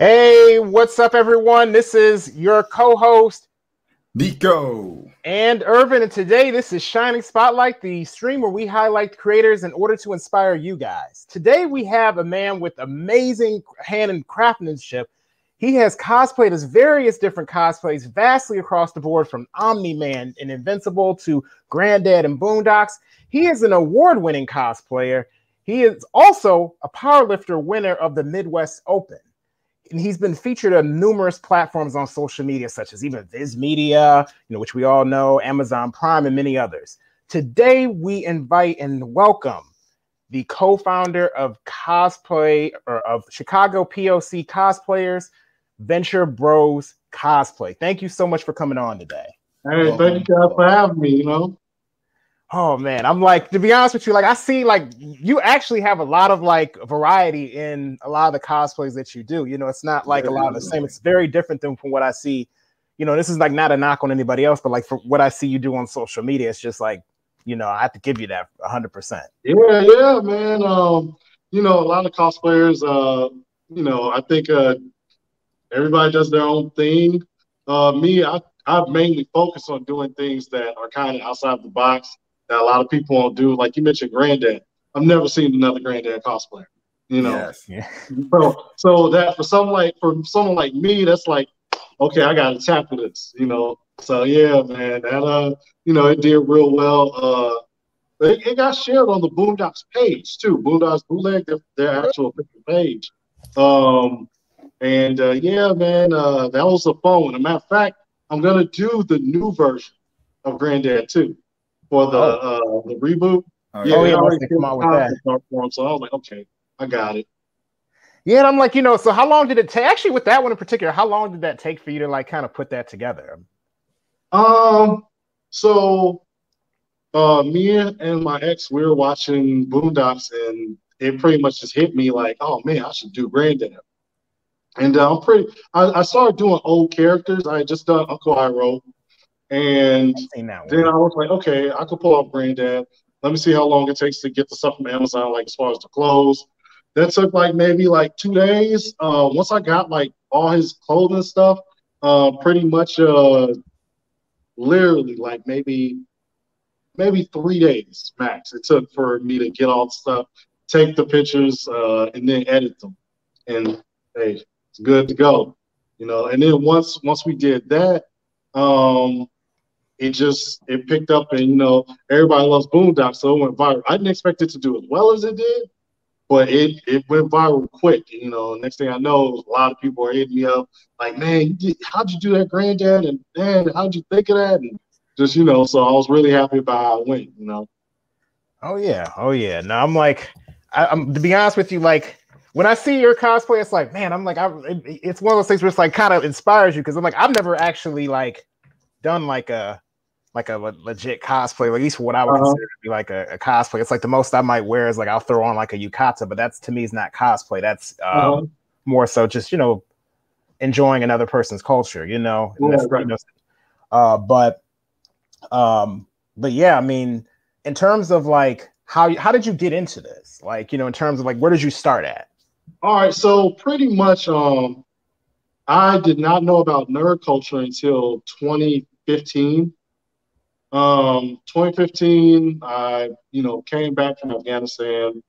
Hey, what's up, everyone? This is your co-host, Nico and Irvin, and today this is Shining Spotlight, the stream where we highlight creators in order to inspire you guys. Today we have a man with amazing hand and craftsmanship. He has cosplayed as various different cosplays vastly across the board, from Omni-Man and Invincible to Granddad and Boondocks. He is an award-winning cosplayer. He is also a powerlifter winner of the Midwest Open. And he's been featured on numerous platforms on social media, such as even Viz Media, which we all know, Amazon Prime, and many others. Today, we invite and welcome the co-founder of Chicago POC Cosplayers, Venture Bros Cosplay. Thank you so much for coming on today. Hey, thank you guys for having me. Oh man, I'm like, to be honest with you, I see you actually have a lot of variety in a lot of the cosplays that you do. It's not like a lot of the same. It's very different than from what I see. This is not a knock on anybody else, but for what I see you do on social media, it's just I have to give you that 100%. Yeah, man. A lot of cosplayers, I think everybody does their own thing. Me, I mainly focus on doing things that are kind of outside the box, that a lot of people won't do. Like you mentioned Granddad. I've never seen another Granddad cosplayer, Yes, yeah. So that for someone like me, that's like, okay, I gotta tackle this, So yeah, man, that it did real well. It got shared on the Boondocks page too. Boondocks Bootleg, their actual page. Yeah, man, that was a fun one. As a matter of fact, I'm gonna do the new version of Granddad too. For the reboot. Oh, yeah, I already came out with that. So I was like, okay, I got it. Yeah, and I'm like, so how long did it take? Actually, with that one in particular, how long did that take for you to kind of put that together? So me and my ex, we were watching Boondocks, and it pretty much just hit me like, oh man, I should do Granddad. And I started doing old characters. I had just done Uncle Iroh. And then I was like, okay, I could pull up Granddad. Let me see how long it takes to get the stuff from Amazon, as far as the clothes. That took maybe 2 days. Once I got all his clothing stuff, pretty much literally maybe 3 days max it took for me to get all the stuff, take the pictures, and then edit them. And hey, it's good to go. And then once we did that, it picked up, and everybody loves Boondocks, so it went viral. I didn't expect it to do as well as it did, but it went viral quick. Next thing I know, a lot of people are hitting me up like, man, how'd you do that Granddad? And man, how'd you think of that? And just, so I was really happy about how it went, Oh yeah. Now I'm like, I'm to be honest with you, when I see your cosplay, it's like, man, I'm like, it's one of those things where it's kind of inspires you, because I'm like, I've never actually done like a legit cosplay, or at least what I would consider to be a cosplay. It's the most I might wear is I'll throw on a yukata, but that's, to me, is not cosplay. That's more so just enjoying another person's culture, Yeah, that's, right. But yeah, I mean, in terms of how did you get into this? In terms of where did you start at? All right, so pretty much I did not know about nerd culture until 2015. 2015, I came back from Afghanistan,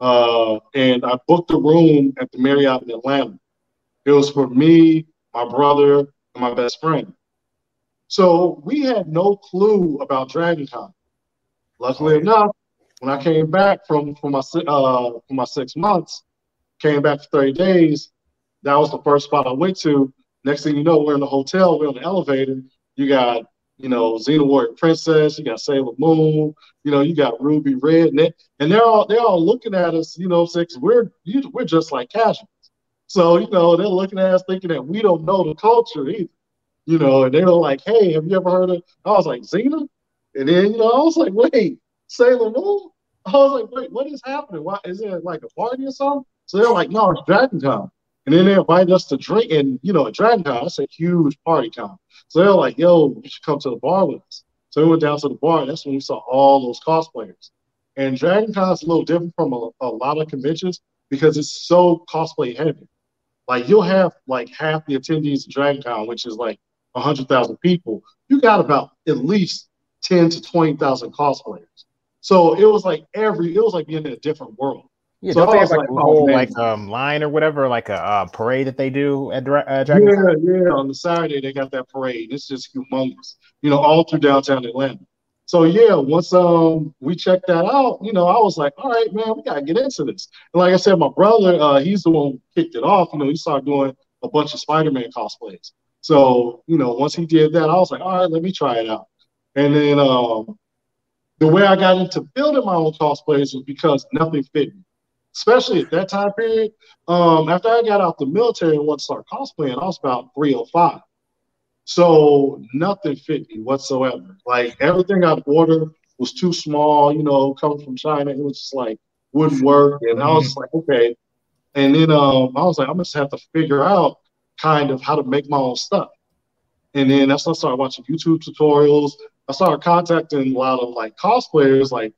and I booked a room at the Marriott in Atlanta. It was for me, my brother, and my best friend. So we had no clue about DragonCon. Luckily enough, when I came back from my 6 months, came back for 30 days. That was the first spot I went to. Next thing you know, we're in the hotel, we're on the elevator. You got, Xena Warrior Princess, you got Sailor Moon, you got Ruby Red, and they're all looking at us, since we're just like casuals. So, they're looking at us thinking that we don't know the culture either. And they were like, hey, have you ever heard of, I was like, Xena? And then, I was like, wait, Sailor Moon? I was like, wait, what is happening? Why is there a party or something? So they're like, no, it's DragonCon. And then they invited us to drink, and at DragonCon, that's a huge party con. So they're like, yo, you should come to the bar with us. So we went down to the bar, and that's when we saw all those cosplayers. And DragonCon is a little different from a lot of conventions because it's so cosplay heavy. Like, you'll have like half the attendees at DragonCon, which is like 100,000 people. You got about at least 10 to 20,000 cosplayers. So it was like being in a different world. Yeah, so they have like a whole line or whatever, like a parade that they do at DragonCon. Yeah, on the Saturday they got that parade. It's just humongous, you know, all through downtown Atlanta. So yeah, once we checked that out, you know, I was like, all right, man, we gotta get into this. And like I said, my brother, he's the one who kicked it off. You know, he started doing a bunch of Spider-Man cosplays. So you know, once he did that, I was like, all right, let me try it out. And then the way I got into building my own cosplays was because nothing fit me, especially at that time period. After I got out the military and wanted to start cosplaying, I was about 305. So nothing fit me whatsoever. Like, everything I'd order was too small, you know, coming from China. It was just like, wouldn't work. And I was just like, okay. And then I was like, I'm just have to figure out kind of how to make my own stuff. And then that's when I started watching YouTube tutorials. I started contacting a lot of like cosplayers, like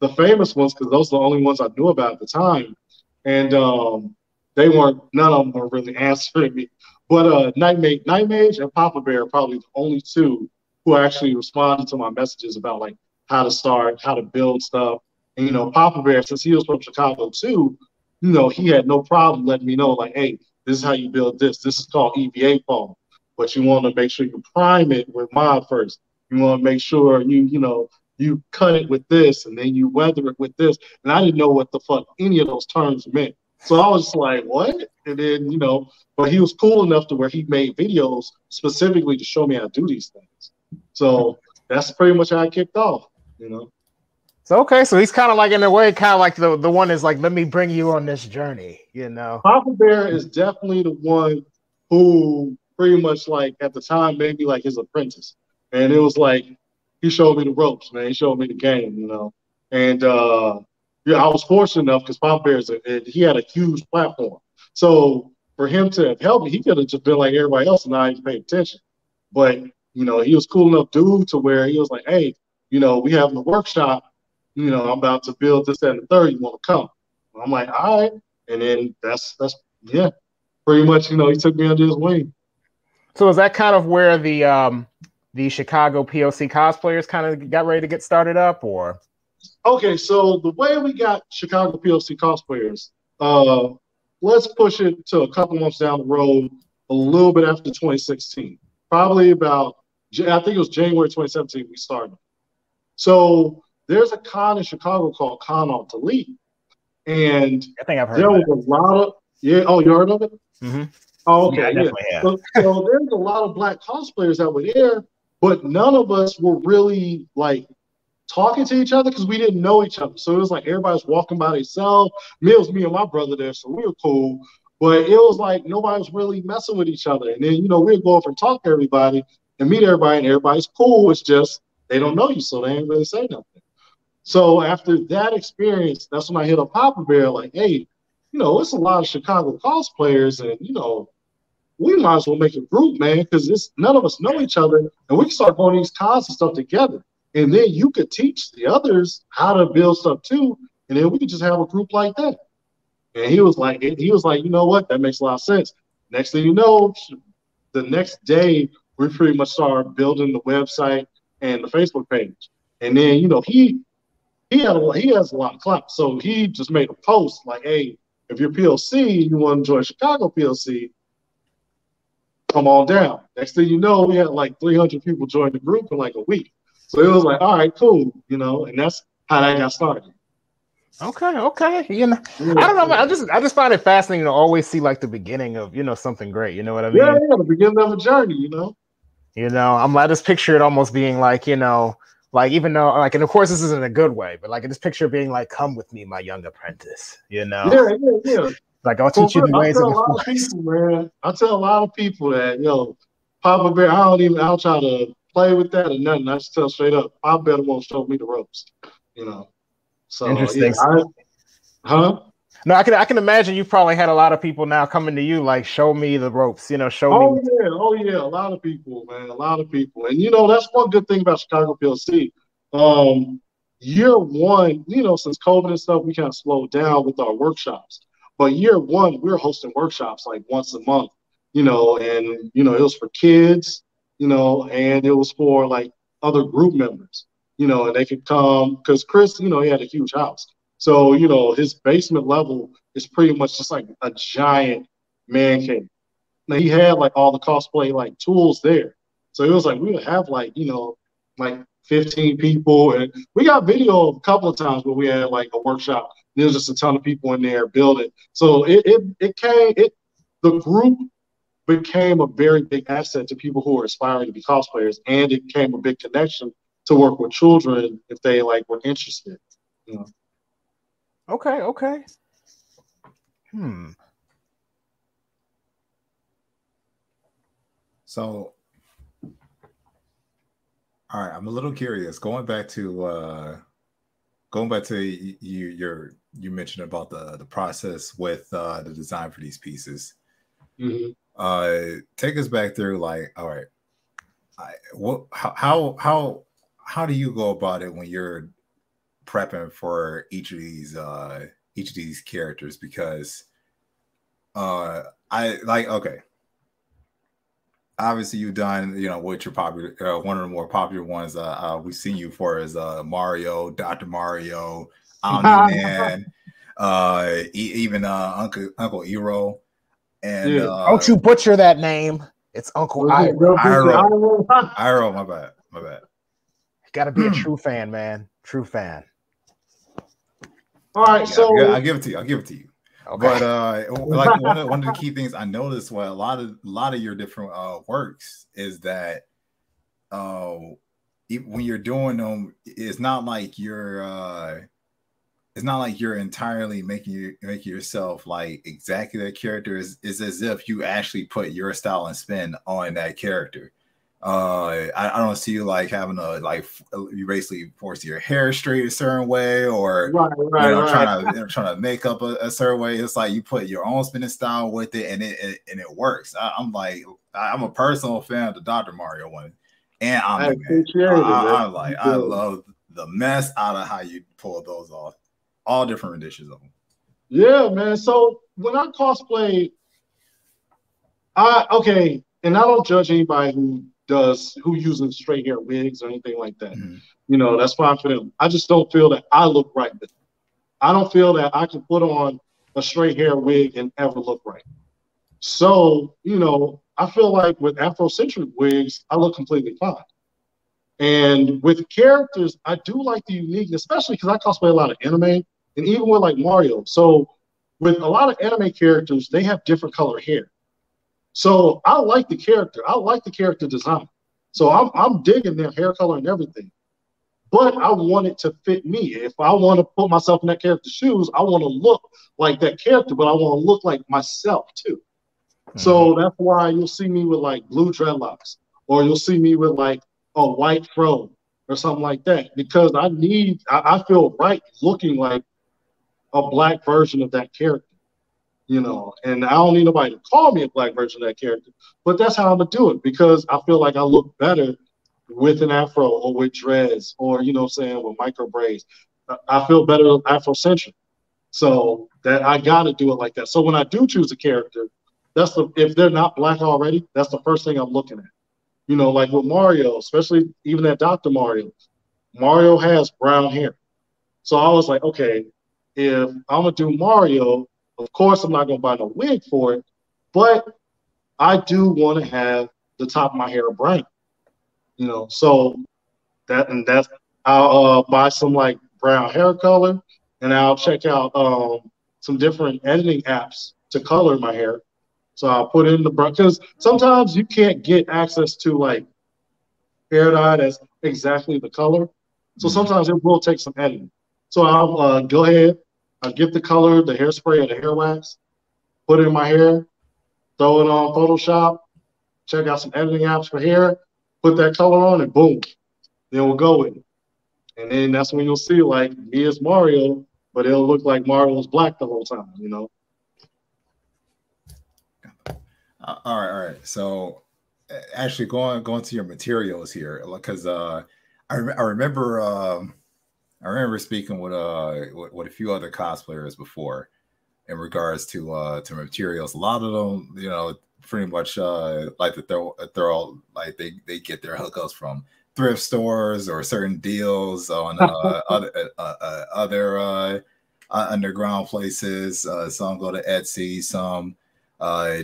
the famous ones, because those are the only ones I knew about at the time. And none of them were really answering me. But Nightmage and Papa Bear are probably the only two who actually responded to my messages about like how to start, how to build stuff. And you know, Papa Bear, since he was from Chicago too, you know, he had no problem letting me know like, hey, this is how you build this. This is called EVA foam, but you want to make sure you prime it with mod first. You want to make sure you cut it with this, and then you weather it with this. And I didn't know what the fuck any of those terms meant. So I was like, what? And then, you know, but he was cool enough to where he made videos specifically to show me how to do these things. So that's pretty much how I kicked off, you know. So, okay, so he's kind of like, in a way, kind of like the one is like, let me bring you on this journey, you know. Papa Bear is definitely the one who pretty much like, at the time, made me like his apprentice. And it was like, he showed me the ropes, man. He showed me the game, you know. And, yeah, I was fortunate enough because Pop Bears, he had a huge platform. So for him to have helped me, he could have just been like everybody else and not even paying attention. But, you know, he was cool enough dude to where he was like, hey, you know, we have a workshop. You know, I'm about to build this, that, and the third. You want to come? And I'm like, all right. And then that's yeah, pretty much, you know, he took me under his wing. So is that kind of where the Chicago POC cosplayers kind of got ready to get started up, or? Okay, so the way we got Chicago POC cosplayers, let's push it to a couple months down the road, a little bit after 2016. Probably about, I think it was January 2017 we started. So there's a con in Chicago called Con on Delete. And I think I've heard of it. There was a lot of, yeah, oh, you heard of it? Mm-hmm. Oh, okay, yeah. So there's a lot of black cosplayers that were there, but none of us were really like talking to each other because we didn't know each other. So it was like everybody's walking by themselves. It was me and my brother there, so we were cool. But it was like nobody was really messing with each other. And then, you know, we would go over and talk to everybody and meet everybody, and everybody's cool. It's just they don't know you, so they ain't really say nothing. So after that experience, that's when I hit a Papa Bear like, hey, you know, it's a lot of Chicago cosplayers, and, you know, we might as well make a group, man, because none of us know each other, and we can start going to these cons and stuff together. And then you could teach the others how to build stuff too, and then we could just have a group like that. And he was like, you know what? That makes a lot of sense. Next thing you know, the next day we pretty much started building the website and the Facebook page. And then, you know, he has a lot of clout, so he just made a post like, hey, if you're POC, you want to join Chicago POC, come on down. Next thing you know, we had like 300 people join the group in like a week. So it was like, all right, cool, you know, and that's how that got started. Okay, you know, yeah. I don't know, I just find it fascinating to always see like the beginning of, you know, something great. You know what I mean? Yeah, the beginning of a journey, you know. You know, I just picture it almost being like, you know, like even though like, and of course this isn't a good way, but like I just picture being like, come with me, my young apprentice. You know? Yeah. Like I'll teach you the ways of the force. Man, I tell a lot of people that, you know, Papa Bear, I'll try to play with that or nothing. I just tell straight up, I better won't show me the ropes, you know. So interesting. Yeah, no, I can imagine you probably had a lot of people now coming to you like, show me the ropes, you know, show me. Oh yeah, a lot of people, man, a lot of people. And you know, that's one good thing about Chicago PLC. Year one, you know, since COVID and stuff, we kind of slowed down with our workshops. But year one, we were hosting workshops like once a month, you know, and, you know, it was for kids, you know, and it was for like other group members, you know, and they could come because Chris, you know, he had a huge house. So, you know, his basement level is pretty much just like a giant man cave. Now, he had like all the cosplay like tools there. So it was like we would have like, you know, like 15 people. And we got video a couple of times where we had like a workshop. There was just a ton of people in there building. So the group became a very big asset to people who are aspiring to be cosplayers, and it became a big connection to work with children if they like were interested, you know. Okay, okay. So, all right, I'm a little curious. Going back to you mentioned about the process with the design for these pieces. Mm-hmm. Take us back through, like, all right, how do you go about it when you're prepping for each of these characters? Because obviously you've done, you know, what your popular one of the more popular ones we've seen you for is Mario, Dr. Mario, Omni-Man, even Uncle Iroh. And yeah. Don't you butcher that name. It's Uncle Iroh. Iroh, my bad. You gotta be a true fan, man. True fan. All right, so I'll give it to you. Okay. But like one of the key things I noticed with a lot of your different works is that when you're doing them, it's not like you're entirely making yourself like exactly that character. It's as if you actually put your style and spin on that character. I don't see you like having a like you basically force your hair straight a certain way, or trying to make up a certain way. It's like you put your own spinning style with it, and it works. I'm a personal fan of the Dr. Mario one, and I love the mess out of how you pull those off, all different renditions of them. Yeah, man. So when I cosplay, and I don't judge anybody who uses straight hair wigs or anything like that. Mm-hmm. You know, that's fine for them. I just don't feel that I look right with it. I don't feel that I can put on a straight hair wig and ever look right. So, you know, I feel like with Afrocentric wigs, I look completely fine. And with characters, I do like the uniqueness, especially because I cosplay a lot of anime, and even with like Mario. So with a lot of anime characters, they have different color hair. So I like the character. I like the character design. So I'm digging their hair color and everything. But I want it to fit me. If I want to put myself in that character's shoes, I want to look like that character, but I want to look like myself too. Mm-hmm. So that's why you'll see me with like blue dreadlocks, or you'll see me with like a white fro or something like that, because I feel right looking like a black version of that character. You know, and I don't need nobody to call me a black version of that character, but that's how I'm going to do it, because I feel like I look better with an afro or with dreads or, you know what I'm saying, with micro braids. I feel better Afrocentric. So that I got to do it like that. So when I do choose a character, if they're not black already, that's the first thing I'm looking at. You know, like with Mario, especially even that Dr. Mario, Mario has brown hair. So I was like, okay, if I'm going to do Mario, of course, I'm not going to buy no wig for it, but I do want to have the top of my hair brown, you know, so that's I'll buy some like brown hair color, and I'll check out some different editing apps to color my hair. So I'll put in the brown, because sometimes you can't get access to like hair dye that's exactly the color. So sometimes it will take some editing. So I'll go ahead, I get the color, the hairspray, or the hair wax, put it in my hair, throw it on Photoshop, check out some editing apps for hair, put that color on, and boom. Then we'll go with it. And then that's when you'll see, like, me as Mario, but it'll look like Mario was black the whole time, you know? All right. So actually going to your materials here, because I remember speaking with a few other cosplayers before, in regards to materials. A lot of them, you know, pretty much like to throw like they get their hookups from thrift stores or certain deals on other underground places. Some go to Etsy, some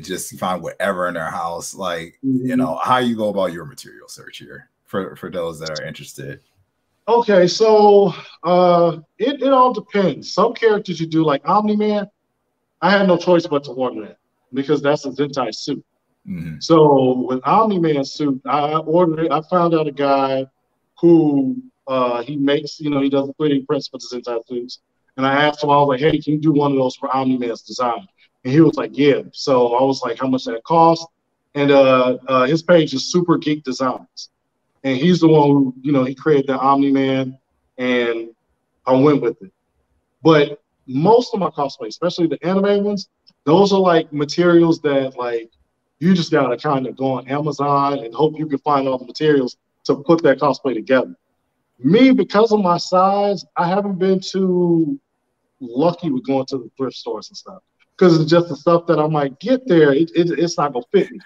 just find whatever in their house. Like, you know, how you go about your material search here for those that are interested. Okay, so it all depends. Some characters you do, like Omni-Man, I had no choice but to order that because that's a Zentai suit. Mm-hmm. So with Omni-Man suit, I ordered it. I found out a guy who he makes, you know, he does 3D prints for the Zentai suits. And I asked him, I was like, hey, can you do one of those for Omni-Man's design? And he was like, yeah. So I was like, how much that cost? And his page is Super Geek Designs. And he's the one who, you know, he created the Omni-Man, and I went with it. But most of my cosplay, especially the anime ones, those are like materials that like you just gotta kind of go on Amazon and hope you can find all the materials to put that cosplay together. Me, because of my size, I haven't been too lucky with going to the thrift stores and stuff, because it's just the stuff that I might get there, it's not gonna fit me.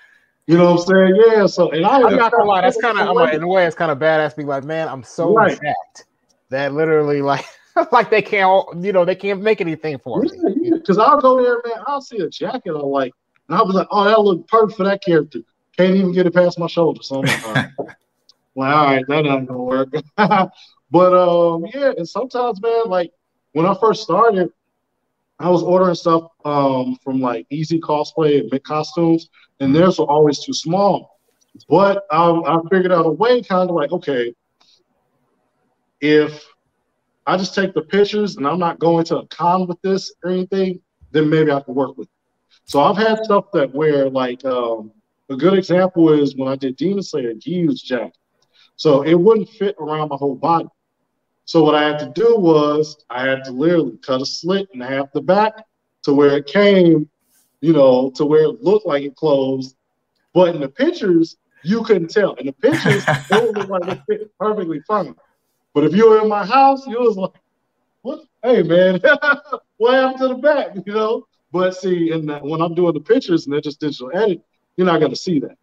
You know what I'm saying? Yeah. So, and I'm not gonna lie, that's kind of in a way, it's kind of badass. Being like, man, I'm so jacked that literally, like they can't, you know, they can't make anything for me. Because I'll go there, man. I'll see a jacket I like, and I'll be like, oh, that look perfect for that character. Can't even get it past my shoulder. So I'm like, all right, that ain't gonna work. But yeah, and sometimes, man, like when I first started, I was ordering stuff from like Easy Cosplay and Mid Costumes, and theirs were always too small. But I figured out a way, kind of like, okay, if I just take the pictures and I'm not going to a con with this or anything, then maybe I can work with it. So I've had stuff that where, like, a good example is when I did Demon Slayer, Gyu's jacket. So it wouldn't fit around my whole body. So what I had to do was I had to literally cut a slit in half the back to where it came, you know, to where it looked like it closed. But in the pictures, you couldn't tell. In the pictures, it would look like it fit perfectly fine. But if you were in my house, you was like, what? Hey, man, what happened to the back, you know? But see, in that, when I'm doing the pictures and they're just digital edit, you're not going to see that.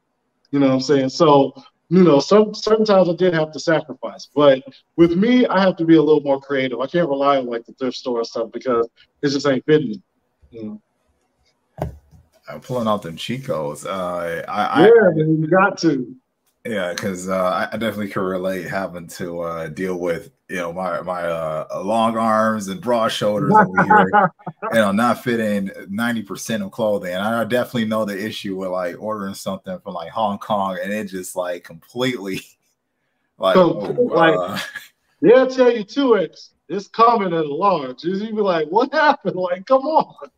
You know what I'm saying? So, you know, certain times I did have to sacrifice, but with me, I have to be a little more creative. I can't rely on like the thrift store stuff because it just ain't fitting me. You know? I'm pulling out them Chicos. You got to. Yeah, because I definitely can relate having to deal with, you know, my long arms and broad shoulders over here, you know, not fitting 90% of clothing. And I definitely know the issue with like ordering something from like Hong Kong and it just like completely like, they'll tell you 2X, it's coming at a large. You be like, what happened? Like, come on.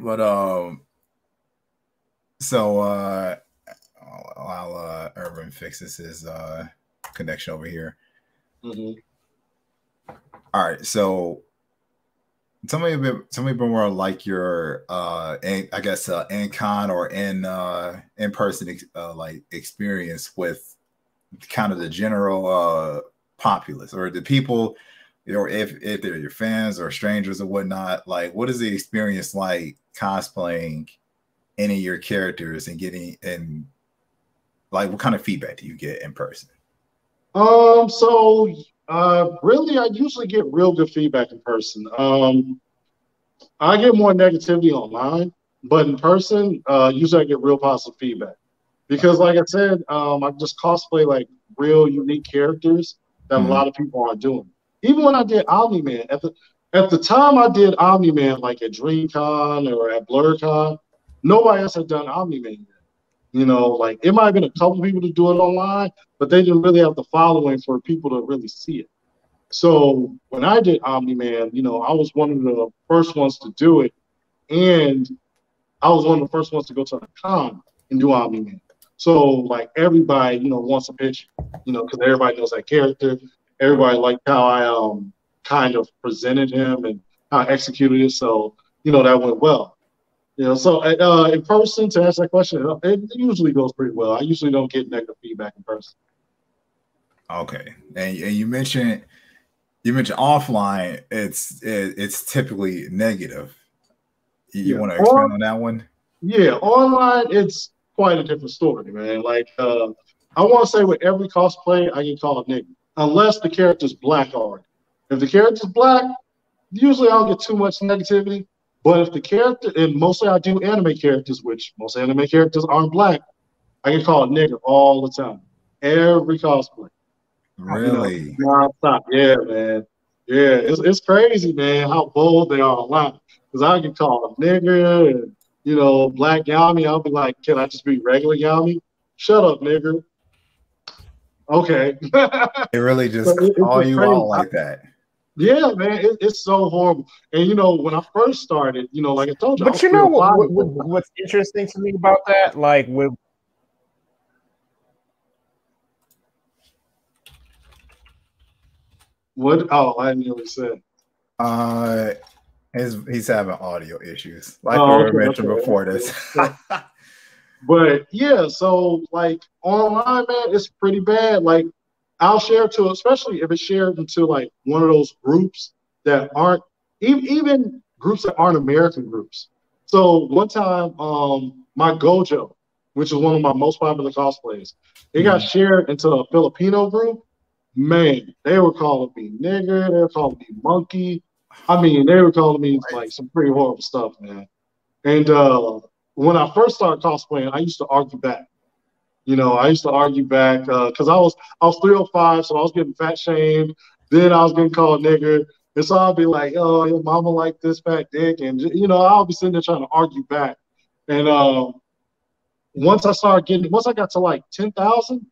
But so I'll Irvin fixes his connection over here. Mm-hmm. All right, so tell me a bit more like your I guess in con or in person like experience with kind of the general populace or the people, you know, if they're your fans or strangers or whatnot. Like, what is the experience like cosplaying any of your characters and getting, and like what kind of feedback do you get in person? Really, I usually get real good feedback in person. I get more negativity online, but in person, usually I get real positive feedback because, like I said, I just cosplay like real unique characters that a lot of people aren't doing. Even when I did Omni-Man, at the time I did Omni-Man, like at DreamCon or at BlerdCon, nobody else had done Omni-Man yet. You know, like it might have been a couple people to do it online, but they didn't really have the following for people to really see it. So when I did Omni-Man, you know, I was one of the first ones to do it, and I was one of the first ones to go to a con and do Omni-Man. So like everybody, you know, wants a picture, you know, because everybody knows that character. Everybody liked how I kind of presented him and how I executed it. So, you know, that went well. You know, so in person, to answer that question, it usually goes pretty well. I usually don't get negative feedback in person. Okay, and you mentioned You mentioned offline, it's typically negative. You want to expand on that one? Yeah, online, it's quite a different story, man. Like, I want to say with every cosplay, I get called nigga, unless the character's black already. If the character's black, usually I don't get too much negativity. But if the character, and mostly I do anime characters, which most anime characters aren't black, I get called nigga all the time. Every cosplay. Really? Nonstop. Yeah, man. Yeah, it's crazy, man, how bold they are online. Because I get called nigger and, you know, black Yami. I'll be like, can I just be regular Yami? Shut up, nigger. Okay. They really just call you all like that. Yeah, man, it's so horrible. And, you know, when I first started, you know, like I told you. But you know what's interesting to me about that? Like, with what? Oh, I didn't know what he said. He's having audio issues, like we mentioned before this. But yeah, so like online, man, it's pretty bad. Like, I'll share to, especially if it's shared into like one of those groups that aren't even groups that aren't American groups. So one time, my Gojo, which is one of my most popular cosplays, it got shared into a Filipino group. Man, they were calling me nigger, they were calling me monkey. I mean, they were calling me like some pretty horrible stuff, man. And when I first started cosplaying, I used to argue back. You know, I used to argue back because I was 305, so I was getting fat shamed. Then I was getting called nigger. And so I'll be like, oh, your mama like this fat dick. And, you know, I'll be sitting there trying to argue back. And once I got to like 10,000,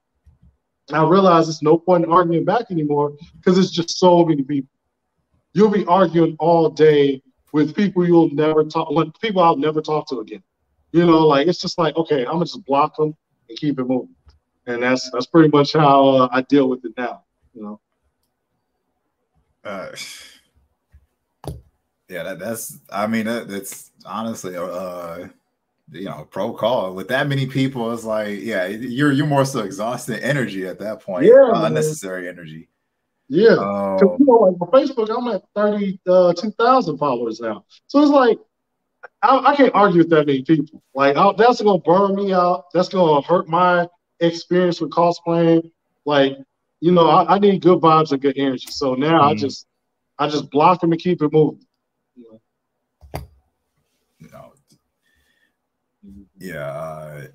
I realized it's no point in arguing back anymore because it's just so many people. You'll be arguing all day with people you'll never talk, like people I'll never talk to again. You know, like it's just like, okay, I'm gonna just block them and keep it moving. And that's pretty much how I deal with it now. You know. Yeah, that's. I mean, that's honestly, you know, pro call with that many people. It's like, yeah, you're more so exhausting energy at that point. Yeah, unnecessary energy. Yeah, you know, like on Facebook, I'm at 32,000 followers now. So it's like, I can't argue with that many people. Like, that's going to burn me out. That's going to hurt my experience with cosplaying. Like, you know, I need good vibes and good energy. So now I just block them and keep it moving. You know? No. Yeah.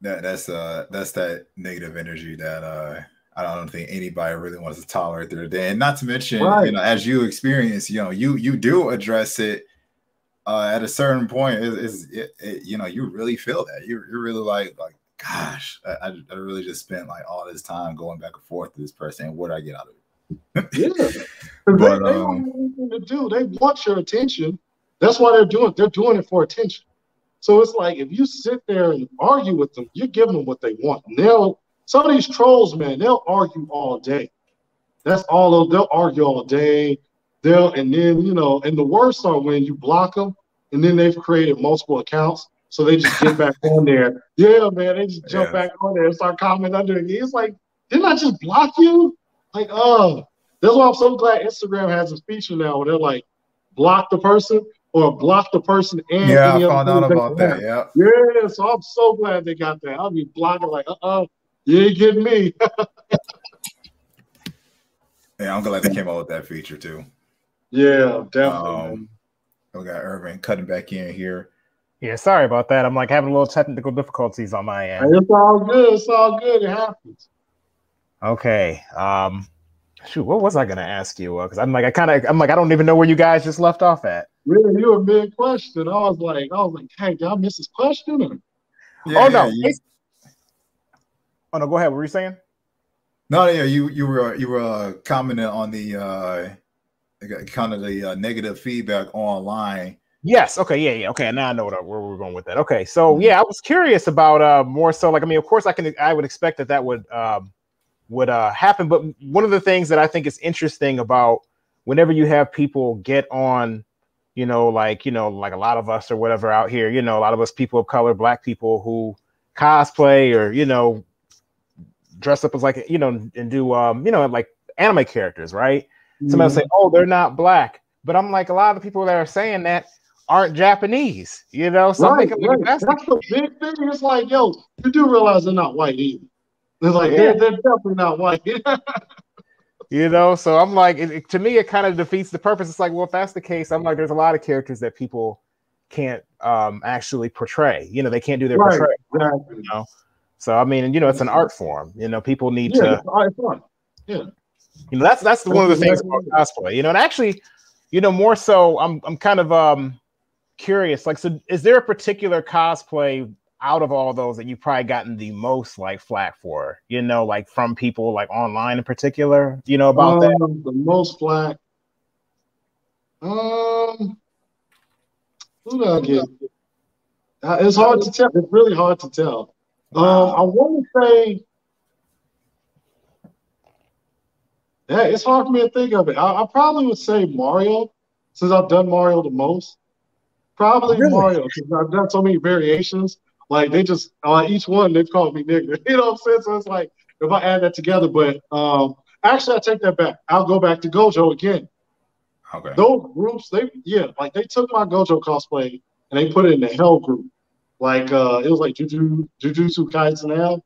That's that negative energy that I don't think anybody really wants to tolerate through the day. And not to mention, you know, as you experience, you know, you do address it at a certain point. You know, you really feel that. You're really like, gosh, I really just spent like all this time going back and forth to this person. And what do I get out of it? Yeah, but they don't have anything to do. They want your attention. That's why they're doing it. They're doing it for attention. So it's like if you sit there and argue with them, you're giving them what they want. And some of these trolls, man, they'll argue all day. That's all they'll argue all day. And then, you know, and the worst are when you block them and then they've created multiple accounts. So they just get back on there. Yeah, man, they just jump back on there and start commenting under it. It's like, didn't I just block you? Like, oh, that's why I'm so glad Instagram has a feature now where they're like, block the person or block the person. And yeah, I found out about that. Yeah. Yeah, so I'm so glad they got that. I'll be blocking like, you ain't getting me. Yeah, I'm glad they came out with that feature too. Yeah, definitely. We got Irvin cutting back in here. Yeah, sorry about that. I'm like having a little technical difficulties on my end. It's all good. It's all good. It happens. Okay. Shoot, what was I gonna ask you? Because I'm like, I don't even know where you guys just left off at. Really, you were mid question. I was like, hey, y'all miss this question? Or... Yeah, oh no. Yeah. Oh no, go ahead. What were you saying? No, yeah, you were commenting on the kind of the negative feedback online. Yes. Okay. Yeah. Okay. Now I know where we're going with that. Okay. So yeah, I was curious about more so like, I mean, of course I would expect that would happen. But one of the things that I think is interesting about whenever you have people get on, you know, like a lot of us or whatever out here, you know, a lot of us people of color, black people who cosplay or, you know, dress up as like, you know, and do, you know, like anime characters, right? Mm-hmm. Somebody will say, oh, they're not black. But I'm like, a lot of the people that are saying that aren't Japanese, you know? So right. That's the big thing. It's like, yo, you do realize they're not white either. It's like, they're definitely not white. You know, so I'm like, to me, it kind of defeats the purpose. It's like, well, if that's the case, I'm like, there's a lot of characters that people can't actually portray. You know, they can't do their portrayal. Exactly. You know? So, I mean, and, you know, it's an art form. You know, people need to. It's art form. Yeah. You know, that's one of the things about cosplay. You know, and actually, you know, more so, I'm kind of curious. Like, so is there a particular cosplay out of all those that you've probably gotten the most like flack for, you know, like from people like online in particular, you know, about that? The most flack. Who do I get? It's hard to tell. It's really hard to tell. I want to say that it's hard for me to think of it. I probably would say Mario, since I've done Mario the most. Probably really? Mario, because I've done so many variations. Like, they just, each one, they've called me nigger. You know what I'm saying? So it's like, if I add that together, but actually, I take that back. I'll go back to Gojo again. Okay. Those groups, they took my Gojo cosplay and they put it in the Hell group. Like, it was like Jujutsu Kaisen Hell.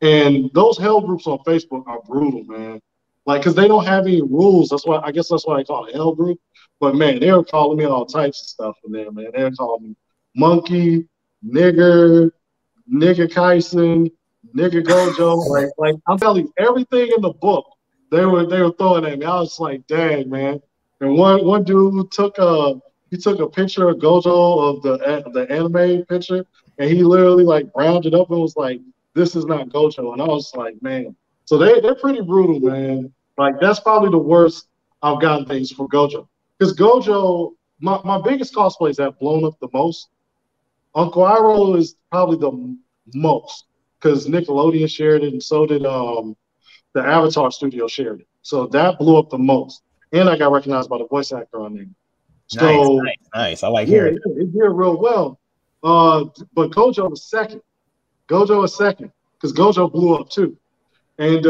And those Hell groups on Facebook are brutal, man. Like, because they don't have any rules. That's why, I guess that's why I call it Hell group. But, man, they were calling me all types of stuff in there, man. They were calling me monkey, nigger Kaisen, nigger Gojo, like I'm telling you, everything in the book they were throwing at me. I was like, dang, man. And one dude took a picture of Gojo, of the anime picture, and he literally like rounded up and was like, this is not Gojo. And I was like, man. So they're pretty brutal, man. Like, that's probably the worst I've gotten things for Gojo. Because Gojo, my biggest cosplays have blown up the most. Uncle Iroh is probably the most, because Nickelodeon shared it, and so did the Avatar studio shared it. So that blew up the most. And I got recognized by the voice actor on there. So, nice. I like hearing it did real well. But Gojo was second. Because Gojo blew up too. And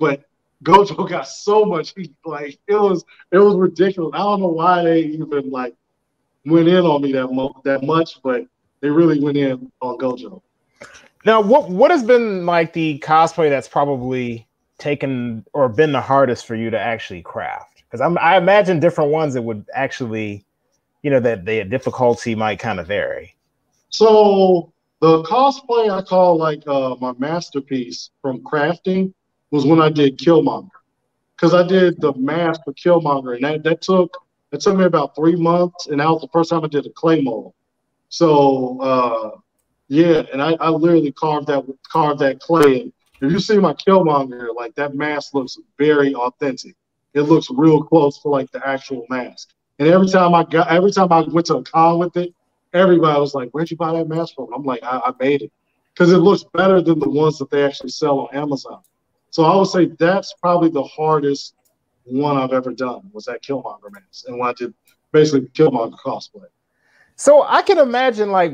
but Gojo got so much heat, like it was ridiculous. I don't know why they even like went in on me that much, but they really went in on Gojo. Now, what has been like the cosplay that's probably taken or been the hardest for you to actually craft? Because I imagine different ones that would actually, you know, that the difficulty might kind of vary. So the cosplay I call like my masterpiece from crafting was when I did Killmonger, because I did the mask for Killmonger, and that took me about 3 months, and that was the first time I did a clay mold. So yeah, and I literally carved that clay. And if you see my Killmonger, like that mask looks very authentic. It looks real close to like the actual mask. And every time I went to a con with it, everybody was like, "Where'd you buy that mask from?" And I'm like, "I made it," because it looks better than the ones that they actually sell on Amazon. So I would say that's probably the hardest one I've ever done, was that Killmonger mask, and when I did basically Killmonger cosplay. So I can imagine, like,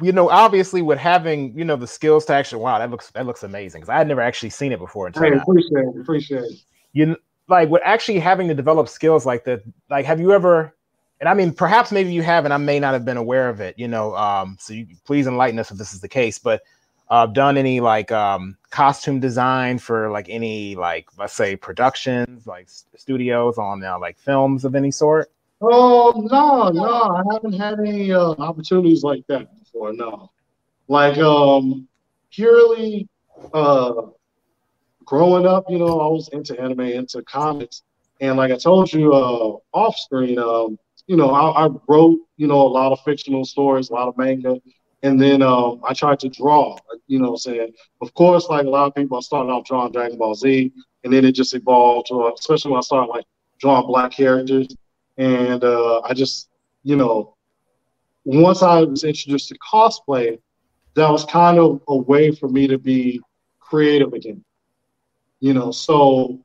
you know, obviously with having, you know, the skills to actually, wow, that looks amazing, because I had never actually seen it before. Until I appreciate it. You know, like with actually having to develop skills like that, like have you ever, and I mean, perhaps maybe you have, and I may not have been aware of it, you know, so you, please enlighten us if this is the case, but done any like costume design for like any, like, let's say productions, like studios on now, like films of any sort? Oh, no, I haven't had any opportunities like that before, no. Like, purely growing up, you know, I was into anime, into comics, and like I told you off screen, you know, I wrote, you know, a lot of fictional stories, a lot of manga, and then I tried to draw, you know what I'm saying? Of course, like a lot of people, I started off drawing Dragon Ball Z, and then it just evolved, especially when I started like drawing black characters. And I just, you know, once I was introduced to cosplay, that was kind of a way for me to be creative again. You know, so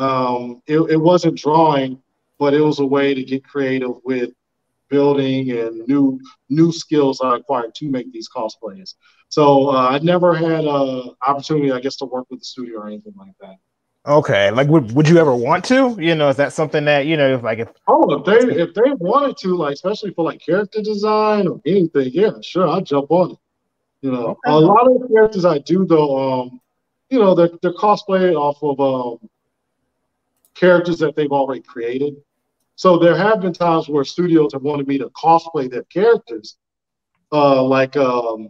it wasn't drawing, but it was a way to get creative with building and new skills I acquired to make these cosplays. So I never had an opportunity, I guess, to work with the studio or anything like that. Okay, like would you ever want to? You know, is that something that, you know, like if they wanted to, like especially for like character design or anything, yeah, sure, I'd jump on it. You know, okay. A lot of the characters I do though, you know, they're cosplaying off of characters that they've already created. So there have been times where studios have wanted me to cosplay their characters. Like a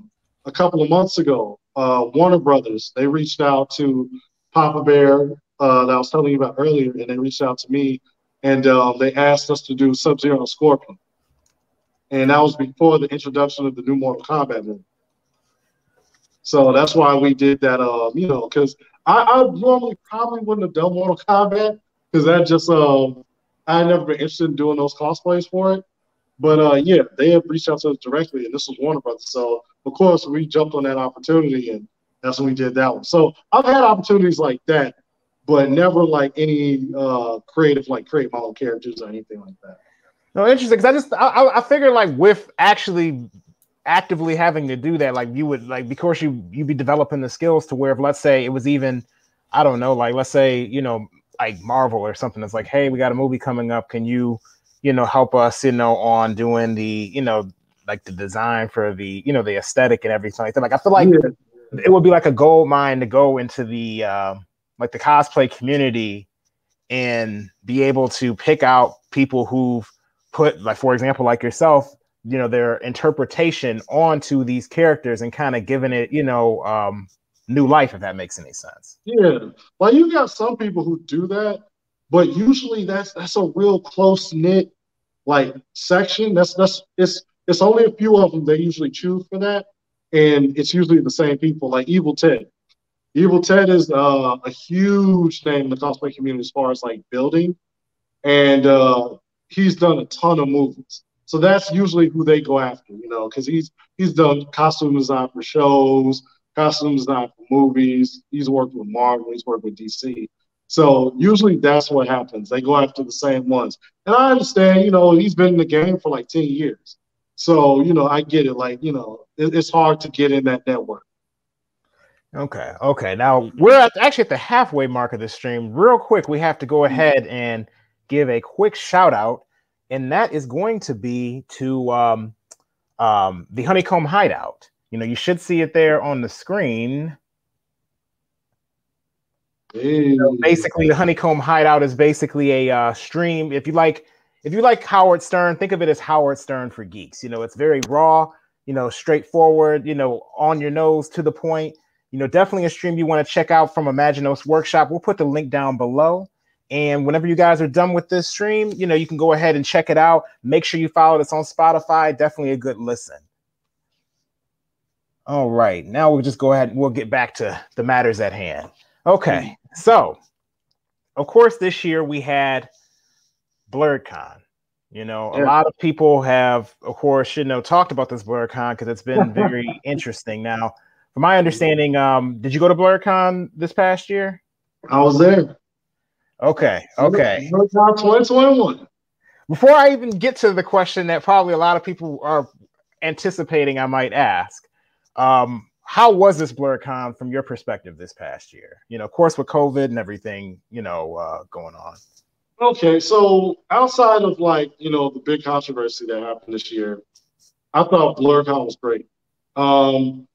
couple of months ago, Warner Brothers, they reached out to Papa Bear that I was telling you about earlier, and they reached out to me, and they asked us to do Sub-Zero and Scorpion. And that was before the introduction of the new Mortal Kombat movie. So that's why we did that, you know, because I normally probably wouldn't have done Mortal Kombat, because that just, I'd never been interested in doing those cosplays for it. But yeah, they have reached out to us directly, and this was Warner Brothers. So of course we jumped on that opportunity, and that's when we did that one. So I've had opportunities like that, but never like any creative, like create my own characters or anything like that. No, interesting. Because I figured like with actually actively having to do that, like you would like because you'd be developing the skills to where if let's say it was even, I don't know, like let's say, you know, like Marvel or something that's like, hey, we got a movie coming up. Can you, you know, help us, you know, on doing the, you know, like the design for the, you know, the aesthetic and everything like that. Like I feel like it would be like a gold mine to go into the like the cosplay community and be able to pick out people who've put, like for example, like yourself, you know, their interpretation onto these characters and kind of giving it, you know, new life, if that makes any sense. Yeah, well, you got some people who do that, but usually that's a real close knit like section. It's only a few of them they usually choose for that, and it's usually the same people. Like Evil Ted. Evil Ted is a huge name in the cosplay community as far as like building, and he's done a ton of movies. So that's usually who they go after, you know, because he's done costume design for shows. Costumes, not for movies. He's worked with Marvel. He's worked with DC. So usually that's what happens. They go after the same ones. And I understand, you know, he's been in the game for like 10 years. So, you know, I get it. Like, you know, it's hard to get in that network. Okay. Okay. Now, we're actually at the halfway mark of this stream. Real quick, we have to go ahead and give a quick shout out. And that is going to be to the Honeycomb Hideout. You know, you should see it there on the screen. You know, basically, the Honeycomb Hideout is basically a stream. If you like Howard Stern, think of it as Howard Stern for geeks. You know, it's very raw, you know, straightforward, you know, on your nose, to the point. You know, definitely a stream you want to check out from Imaginos Workshop. We'll put the link down below. And whenever you guys are done with this stream, you know, you can go ahead and check it out. Make sure you follow us on Spotify. Definitely a good listen. All right, now we'll just go ahead and we'll get back to the matters at hand. Okay, so of course this year we had BlerdCon. You know, a lot of people have, of course, you know, talked about this BlerdCon because it's been very interesting. Now, from my understanding, did you go to BlerdCon this past year? I was there. Okay, okay. BlerdCon 2021. Before I even get to the question that probably a lot of people are anticipating I might ask, how was this BlerdCon from your perspective this past year? You know, of course, with COVID and everything, you know, going on. Okay, so outside of like, you know, the big controversy that happened this year, I thought BlerdCon was great. Coming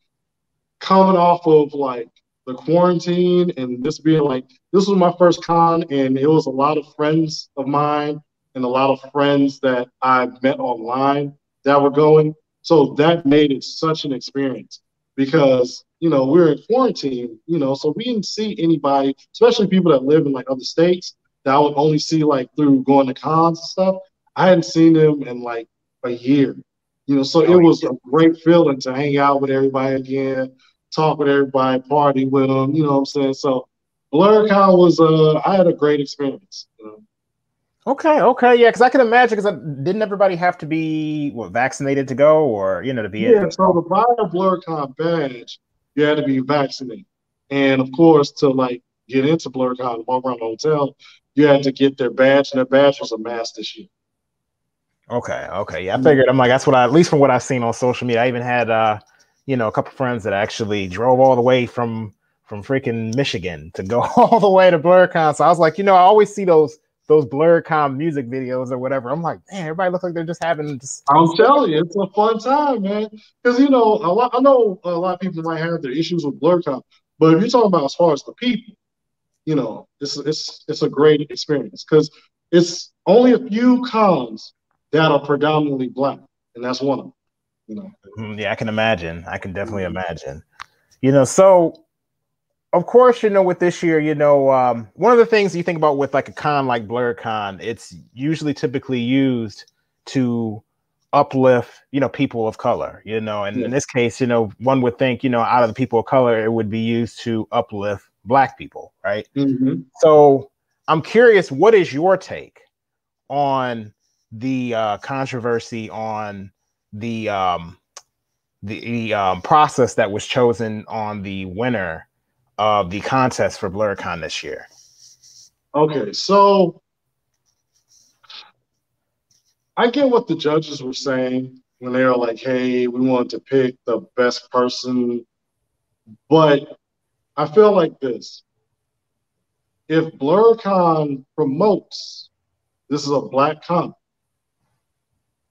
off of like the quarantine and this being like, this was my first con, and it was a lot of friends of mine and a lot of friends that I met online that were going. So that made it such an experience because, you know, we were in quarantine, you know, so we didn't see anybody, especially people that live in like other states that I would only see like through going to cons and stuff. I hadn't seen them in like a year, you know, so it was a great feeling to hang out with everybody again, talk with everybody, party with them, you know what I'm saying? So BlerdCon was, I had a great experience, you know. Okay, okay, yeah, because I can imagine, because didn't everybody have to be vaccinated to go, or, you know, to be in? Yeah, so to buy a BlerdCon badge, you had to be vaccinated. And, of course, to, like, get into BlerdCon and walk around the hotel, you had to get their badge, and their badge was a mask this year. Okay, okay, yeah, I figured, I'm like, that's what I, at least from what I've seen on social media, I even had, you know, a couple friends that actually drove all the way from from freaking Michigan to go all the way to BlerdCon. So I was like, you know, I always see those BlerdCon music videos or whatever. I'm like, man, everybody looks like they're just having. I'm telling you, it's a fun time, man. Because, you know, I know a lot of people might have their issues with BlerdCon, but if you're talking about as far as the people, you know, it's a great experience because it's only a few cons that are predominantly black, and that's one of them. You know. Yeah, I can imagine. I can definitely imagine. You know, so of course, you know, with this year, you know, one of the things you think about with like a con like BlerdCon, it's usually typically used to uplift, you know, people of color, you know, and in this case, you know, one would think, you know, out of the people of color, it would be used to uplift black people, right? So I'm curious, what is your take on the controversy on the process that was chosen on the winner of the contest for BlerdCon this year? Okay, so I get what the judges were saying when they were like, hey, we wanted to pick the best person, but I feel like this. If BlerdCon promotes this is a black con,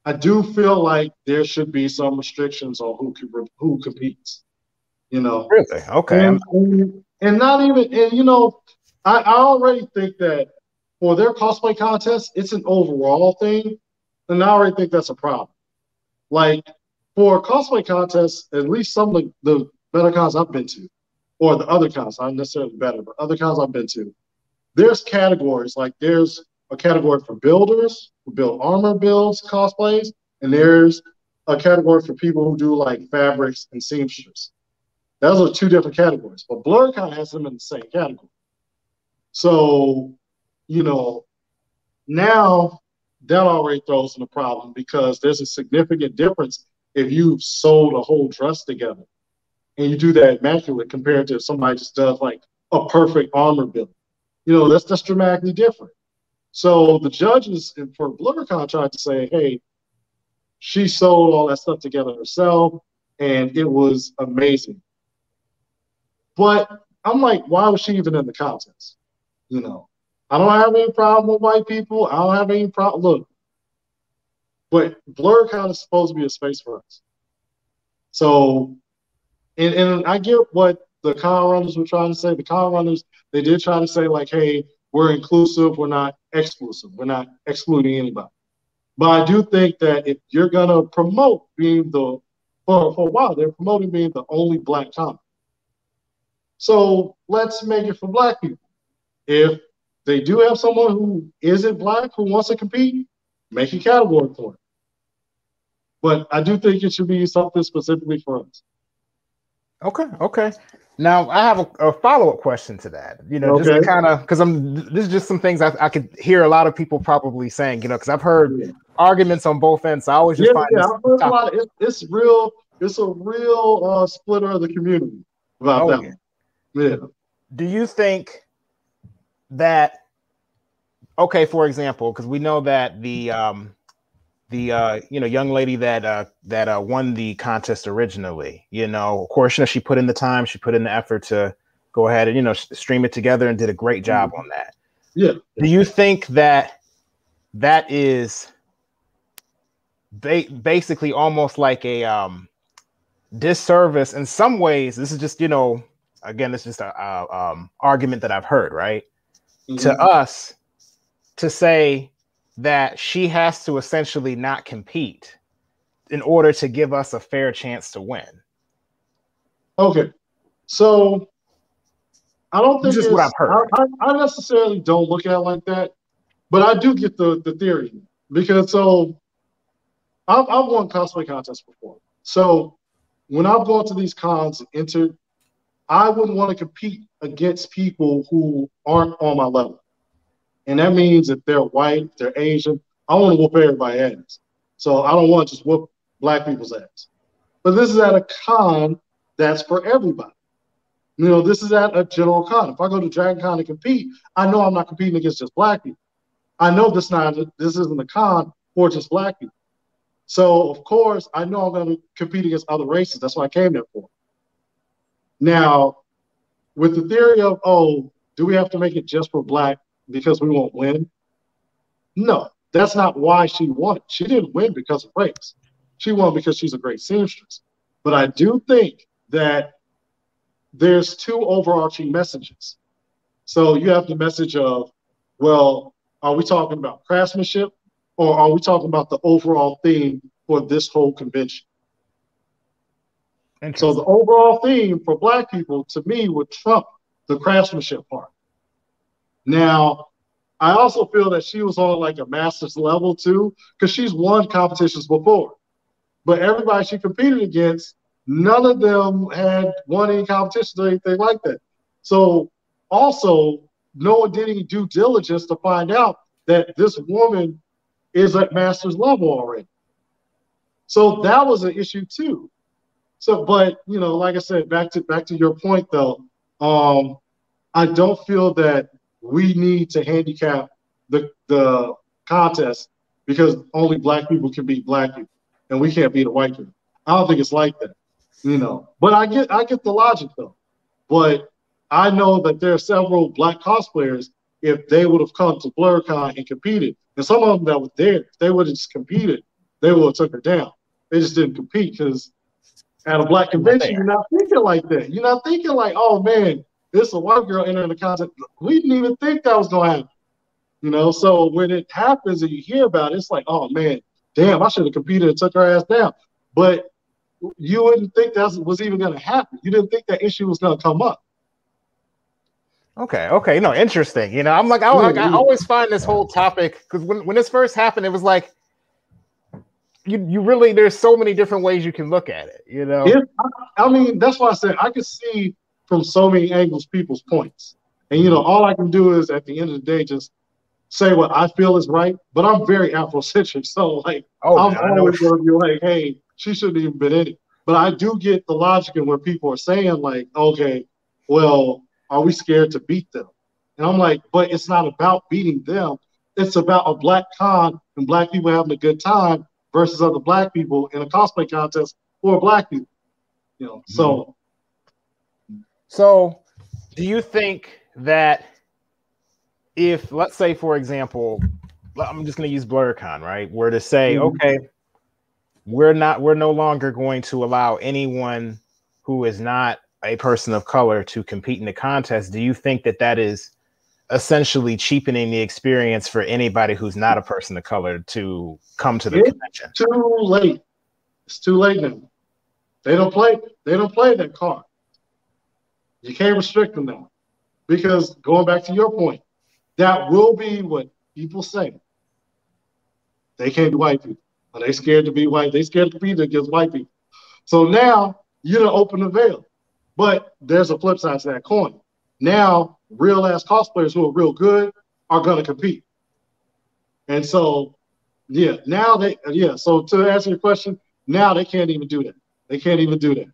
I do feel like there should be some restrictions on who competes, you know. Really? Okay. And not even, and you know, I already think that for their cosplay contest, it's an overall thing, and I already think that's a problem. Like for cosplay contests, at least some of the better cons I've been to, or the other cons, not necessarily better, but other cons I've been to, there's categories. Like there's a category for builders who build armor builds, cosplays, and there's a category for people who do like fabrics and seamsters. Those are two different categories, but BlerdCon has them in the same category. So, you know, now that already throws in a problem because there's a significant difference if you've sewed a whole dress together and you do that immaculate compared to if somebody just does like a perfect armor build. You know, that's dramatically different. So the judges for BlerdCon tried to say, hey, she sewed all that stuff together herself, and it was amazing. But I'm like, why was she even in the contest? You know, I don't have any problem with white people. I don't have any problem. Look, but BlerdCon is supposed to be a space for us. So, and I get what the con runners were trying to say. The con runners, they did try to say, like, hey, we're inclusive, we're not exclusive, we're not excluding anybody. But I do think that if you're gonna promote being the, for a while, they're promoting being the only black comic. So let's make it for black people. If they do have someone who isn't black who wants to compete, make a category for it. But I do think it should be something specifically for us. Okay, okay. Now I have a follow-up question to that, you know, okay. Just to kind of, because this is just some things I could hear a lot of people probably saying, you know, because I've heard arguments on both ends. So I always just find this it's a real splitter of the community about that. Yeah. Do you think that, okay, for example, because we know that the you know, young lady that won the contest originally, you know, of course, you know, she put in the time, she put in the effort to go ahead and, you know, stream it together and did a great job on that. Yeah. Do you think that that is basically almost like a disservice in some ways? This is just, you know, again, it's just a argument that I've heard, right? To us, to say that she has to essentially not compete in order to give us a fair chance to win. Okay, so I don't think this is what I've heard. I necessarily don't look at it like that, but I do get the theory because so I've won cosplay contests before. So when I've gone to these cons and entered, I wouldn't want to compete against people who aren't on my level. And that means if they're white, if they're Asian, I want to whoop everybody's ass. So I don't want to just whoop black people's ass. But this is at a con that's for everybody. You know, this is at a general con. If I go to DragonCon and compete, I know I'm not competing against just black people. I know this isn't a con for just black people. So, of course, I know I'm going to compete against other races. That's what I came there for. Now, with the theory of, oh, do we have to make it just for black because we won't win? No, that's not why she won. She didn't win because of race. She won because she's a great seamstress. But I do think that there's two overarching messages. So you have the message of, well, are we talking about craftsmanship, or are we talking about the overall theme for this whole convention? And so the overall theme for black people, to me, would trump the craftsmanship part. Now, I also feel that she was on like a master's level too, because she's won competitions before. But everybody she competed against, none of them had won any competitions or anything like that. So also, no one did any due diligence to find out that this woman is at master's level already. So that was an issue too. So, but you know, like I said, back to your point though, I don't feel that we need to handicap the contest because only black people can beat black people and we can't beat a white people. I don't think it's like that, you know. But I get the logic though. But I know that there are several black cosplayers, if they would have come to BlerdCon and competed, and some of them that were there, if they would have just competed, they would have took her down. They just didn't compete because at a black convention, you're not thinking like that. You're not thinking like, oh man, this a white girl entering the contest. We didn't even think that was gonna happen. You know, so when it happens and you hear about it, it's like, oh man, damn, I should have competed and took her ass down. But you wouldn't think that was even gonna happen. You didn't think that issue was gonna come up. Okay. Okay. No, interesting. You know, I'm like, I always find this whole topic, because when this first happened, it was like, you really, there's so many different ways you can look at it. You know, I mean, that's why I said I could see from so many angles people's points, and you know, all I can do is at the end of the day just say what I feel is right. But I'm very Afrocentric, so like, I'm always going to be like, hey, she shouldn't even been in it. But I do get the logic in where people are saying like, okay, well, are we scared to beat them? And I'm like, but it's not about beating them. It's about a black con and black people having a good time versus other black people in a cosplay contest for black people. You know, so do you think that if, let's say, for example, I'm just going to use BlerdCon, right? We're to say, okay, we're no longer going to allow anyone who is not a person of color to compete in the contest. Do you think that that is essentially cheapening the experience for anybody who's not a person of color to come to the convention? Too late. It's too late now. They don't play that card. You can't restrict them now, because going back to your point, that will be what people say. They can't be white people. Are they scared to be white? They scared to be against white people. So now you don't open the veil. But there's a flip side to that coin. Now, real ass cosplayers who are real good are gonna compete. And so, yeah, now they, yeah. So to answer your question, now they can't even do that. They can't even do that.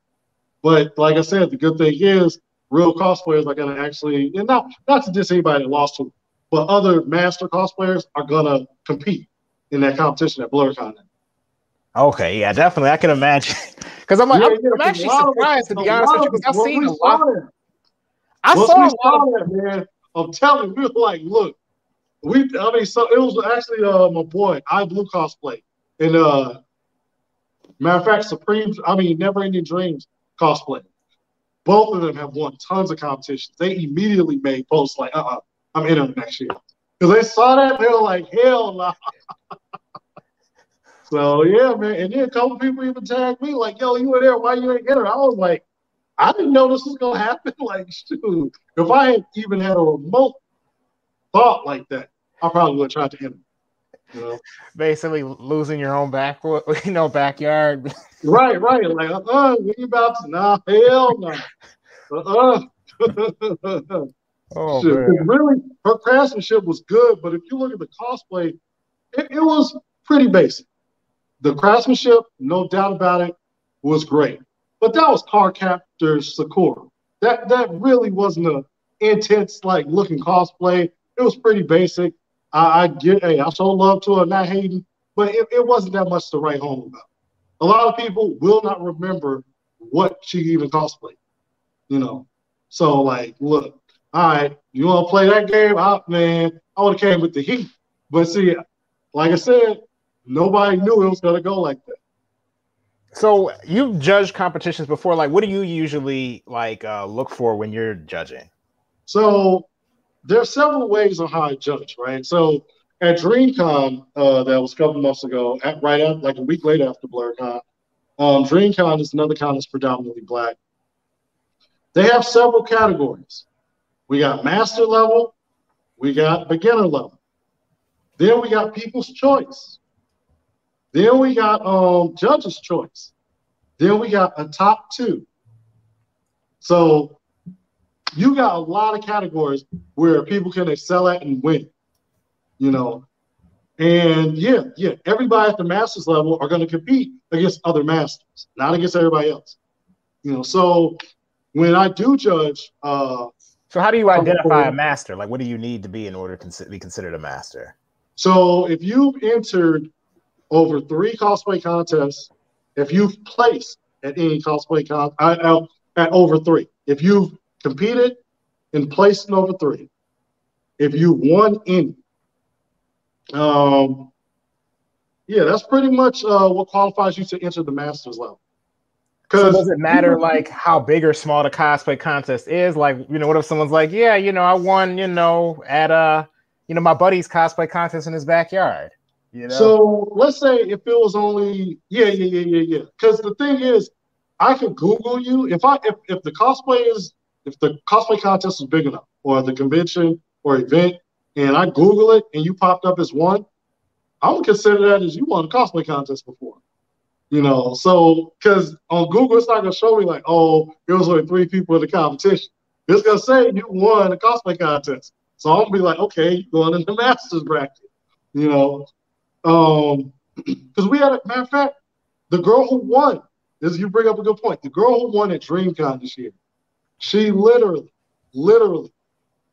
But like I said, the good thing is real cosplayers are gonna actually, and not to diss anybody that lost to them, but other master cosplayers are gonna compete in that competition at BlerdCon. Okay, yeah, definitely. I can imagine. Because I'm actually surprised, to be honest with you, because I've seen a lot. I saw a lot of that, man. I'm telling you, we were like, look, I mean, so it was actually my boy, iBlue Cosplay, and matter of fact, Never Ending Dreams Cosplay. Both of them have won tons of competitions. They immediately made posts like, I'm entering next year. Because they saw that, they were like, hell no. So yeah, man, and then a couple people even tagged me like, "Yo, you were there? Why you ain't enter?" I was like, "I didn't know this was gonna happen." Like, dude, if I had even had a remote thought like that, I probably would have tried to enter. You know, basically losing your own backyard. Right. Like, what you about to? Nah, hell no. Oh, man. Really, her craftsmanship was good, but if you look at the cosplay, it was pretty basic. The craftsmanship, no doubt about it, was great. But that was card captor Sakura. That really wasn't an intense, like, looking cosplay. It was pretty basic. I show love to her, not hating, but it wasn't that much to write home about. A lot of people will not remember what she even cosplayed, you know. So, like, look, all right, you want to play that game? I would have came with the heat. But see, like I said, nobody knew it was going to go like that. So you've judged competitions before. Like, what do you usually, like, look for when you're judging? So there are several ways on how I judge, right? So at DreamCon, that was a couple months ago, like a week later after BlerdCon, DreamCon is another con that's predominantly black. They have several categories. We got master level, we got beginner level. Then we got people's choice. Then we got judge's choice. Then we got a top two. So you got a lot of categories where people can excel at and win, you know. And yeah, everybody at the master's level are going to compete against other masters, not against everybody else, you know. So when I do judge, so how do you identify a master? Like, what do you need to be in order to be considered a master? So if you've entered over 3 cosplay contests, if you've placed at any cosplay contest, at over 3, if you've competed and placed in over 3, if you won any, yeah, that's pretty much what qualifies you to enter the master's level. So does it matter, like, how big or small the cosplay contest is? Like, you know, what if someone's like, yeah, you know, I won, you know, at you know, my buddy's cosplay contest in his backyard. You know? So let's say if it was only, yeah. Because the thing is, I could Google you if the cosplay is, if the cosplay contest is big enough, or the convention or event, and I Google it and you popped up as one, I would consider that as you won a cosplay contest before. You know, so because on Google, it's not going to show me like, oh, it was only 3 people in the competition. It's going to say you won a cosplay contest. So I'm going to be like, okay, you're going in the master's bracket, you know. Because we had a matter of fact, the girl who won, you bring up a good point. The girl who won at DreamCon this year, she literally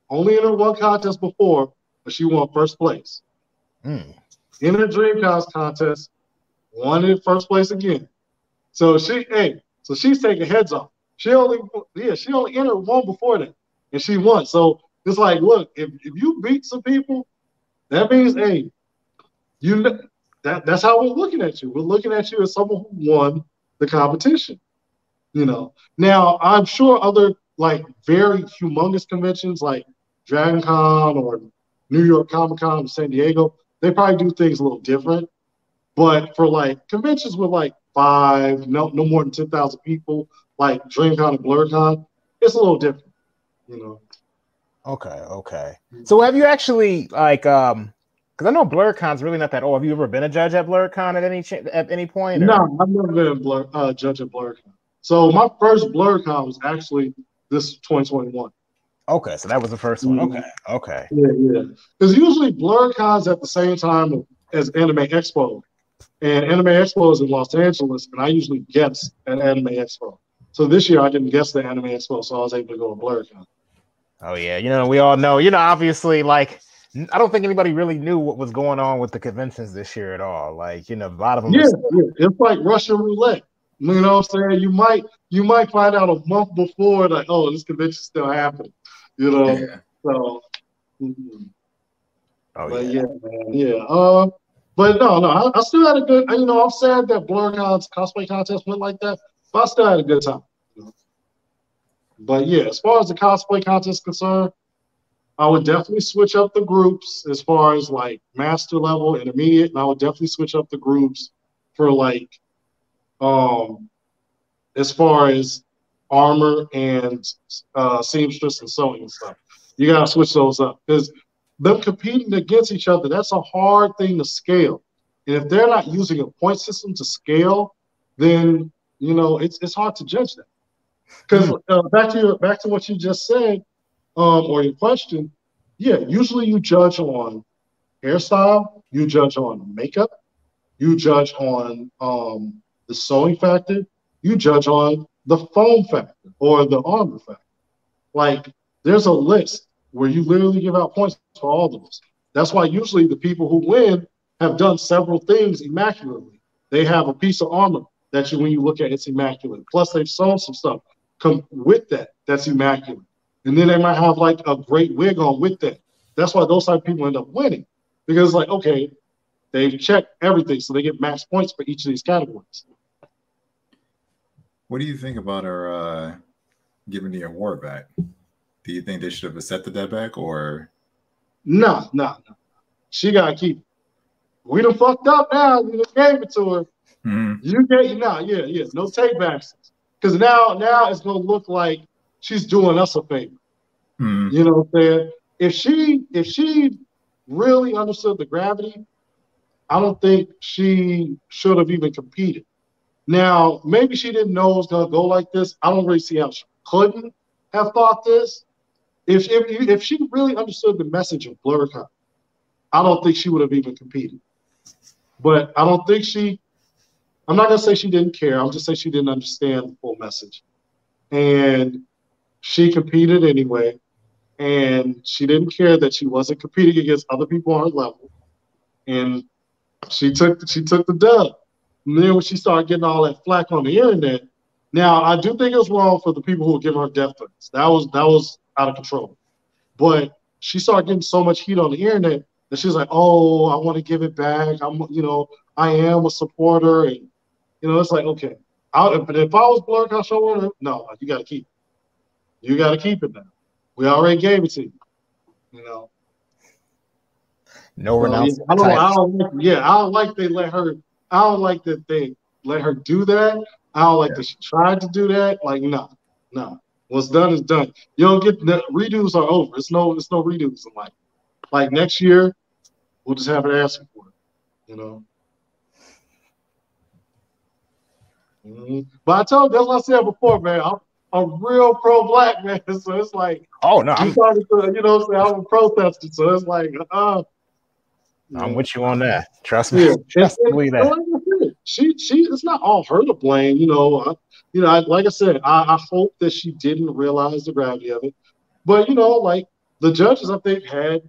only entered one contest before, but she won first place. In her DreamCon contest, won in first place again. So so she's taking heads off. She only entered one before that, and she won. So it's like, look, if you beat some people, that means, hey, you know, that's how we're looking at you. We're looking at you as someone who won the competition. You know. Now I'm sure other like very humongous conventions like DragonCon or New York Comic Con or San Diego, they probably do things a little different. But for like conventions with like 5, no more than 10,000 people, like DreamCon and BlerdCon, it's a little different, you know. Okay. So have you actually like because I know BlerdCon's really not that old. Have you ever been a judge at BlerdCon at any point? Or? No, I've never been a judge at BlerdCon. So my first BlerdCon was actually this 2021. Okay, so that was the first one. Okay. Yeah. Because usually BlerdCon's at the same time as Anime Expo. And Anime Expo is in Los Angeles, and I usually guest at Anime Expo. So this year I didn't guest the Anime Expo, so I was able to go to BlerdCon. Oh, yeah. You know, we all know. You know, obviously, like, I don't think anybody really knew what was going on with the conventions this year at all. Like, you know, a lot of them. Yeah. It's like Russian roulette. You know what I'm saying? You might find out a month before, like, oh, this convention's still happening. You know? Yeah. So. Oh, but yeah. But no, I still had a good, you know, I'm sad that BlerdCon's cosplay contest went like that, but I still had a good time. You know? But yeah, as far as the cosplay contest is concerned, I would definitely switch up the groups as far as like master level, intermediate, and I would definitely switch up the groups for like, as far as armor and seamstress and sewing and stuff. You gotta switch those up because them competing against each other, that's a hard thing to scale. And if they're not using a point system to scale, then, you know, it's hard to judge that. Because back to what you just said, or your question, yeah, usually you judge on hairstyle, you judge on makeup, you judge on the sewing factor, you judge on the foam factor or the armor factor. Like, there's a list where you literally give out points for all of those. That's why usually the people who win have done several things immaculately. They have a piece of armor that when you look at, it's immaculate. Plus they've sewn some stuff come with that. That's immaculate. And then they might have like a great wig on with that. That's why those type of people end up winning, because it's like, okay, they've checked everything, so they get max points for each of these categories. What do you think about our giving the award back? Do you think they should have accepted that back, or? No. She gotta keep it. We done fucked up now. We done gave it to her. Mm-hmm. You get no, yeah. No take backs. Because now it's gonna look like she's doing us a favor. Mm-hmm. You know what I'm saying? If she really understood the gravity, I don't think she should have even competed. Now, maybe she didn't know it was gonna go like this. I don't really see how she couldn't have thought this. If she really understood the message of BlerdCon, I don't think she would have even competed. But I don't think she, I'm not gonna say she didn't care. I'll just say she didn't understand the full message. And she competed anyway. And she didn't care that she wasn't competing against other people on her level. And she took the dub. And then when she started getting all that flack on the internet, now I do think it was wrong for the people who were giving her death threats. That was out of control. But she started getting so much heat on the internet that she's like, "Oh, I want to give it back. I am a supporter." And it's like, okay. But if I was BlerdCon showrunner, no, you got to keep it. You got to keep it now. We already gave it to you. No renounce. I don't like that they let her do that. I don't like that she tried to do that. Like, no. What's done is done. You don't get the redos are over. It's no redos in life. Like next year, we'll just have an answer for it. Mm-hmm. But I told you, that's what I said before, man. I'm a real pro-black man, so it's like, oh no, I'm starting to, I'm a protester, so it's like, I'm with you on that. Trust me. Yeah. Trust me. It's not all her to blame, Like I said, I hope that she didn't realize the gravity of it, but like the judges, I think, had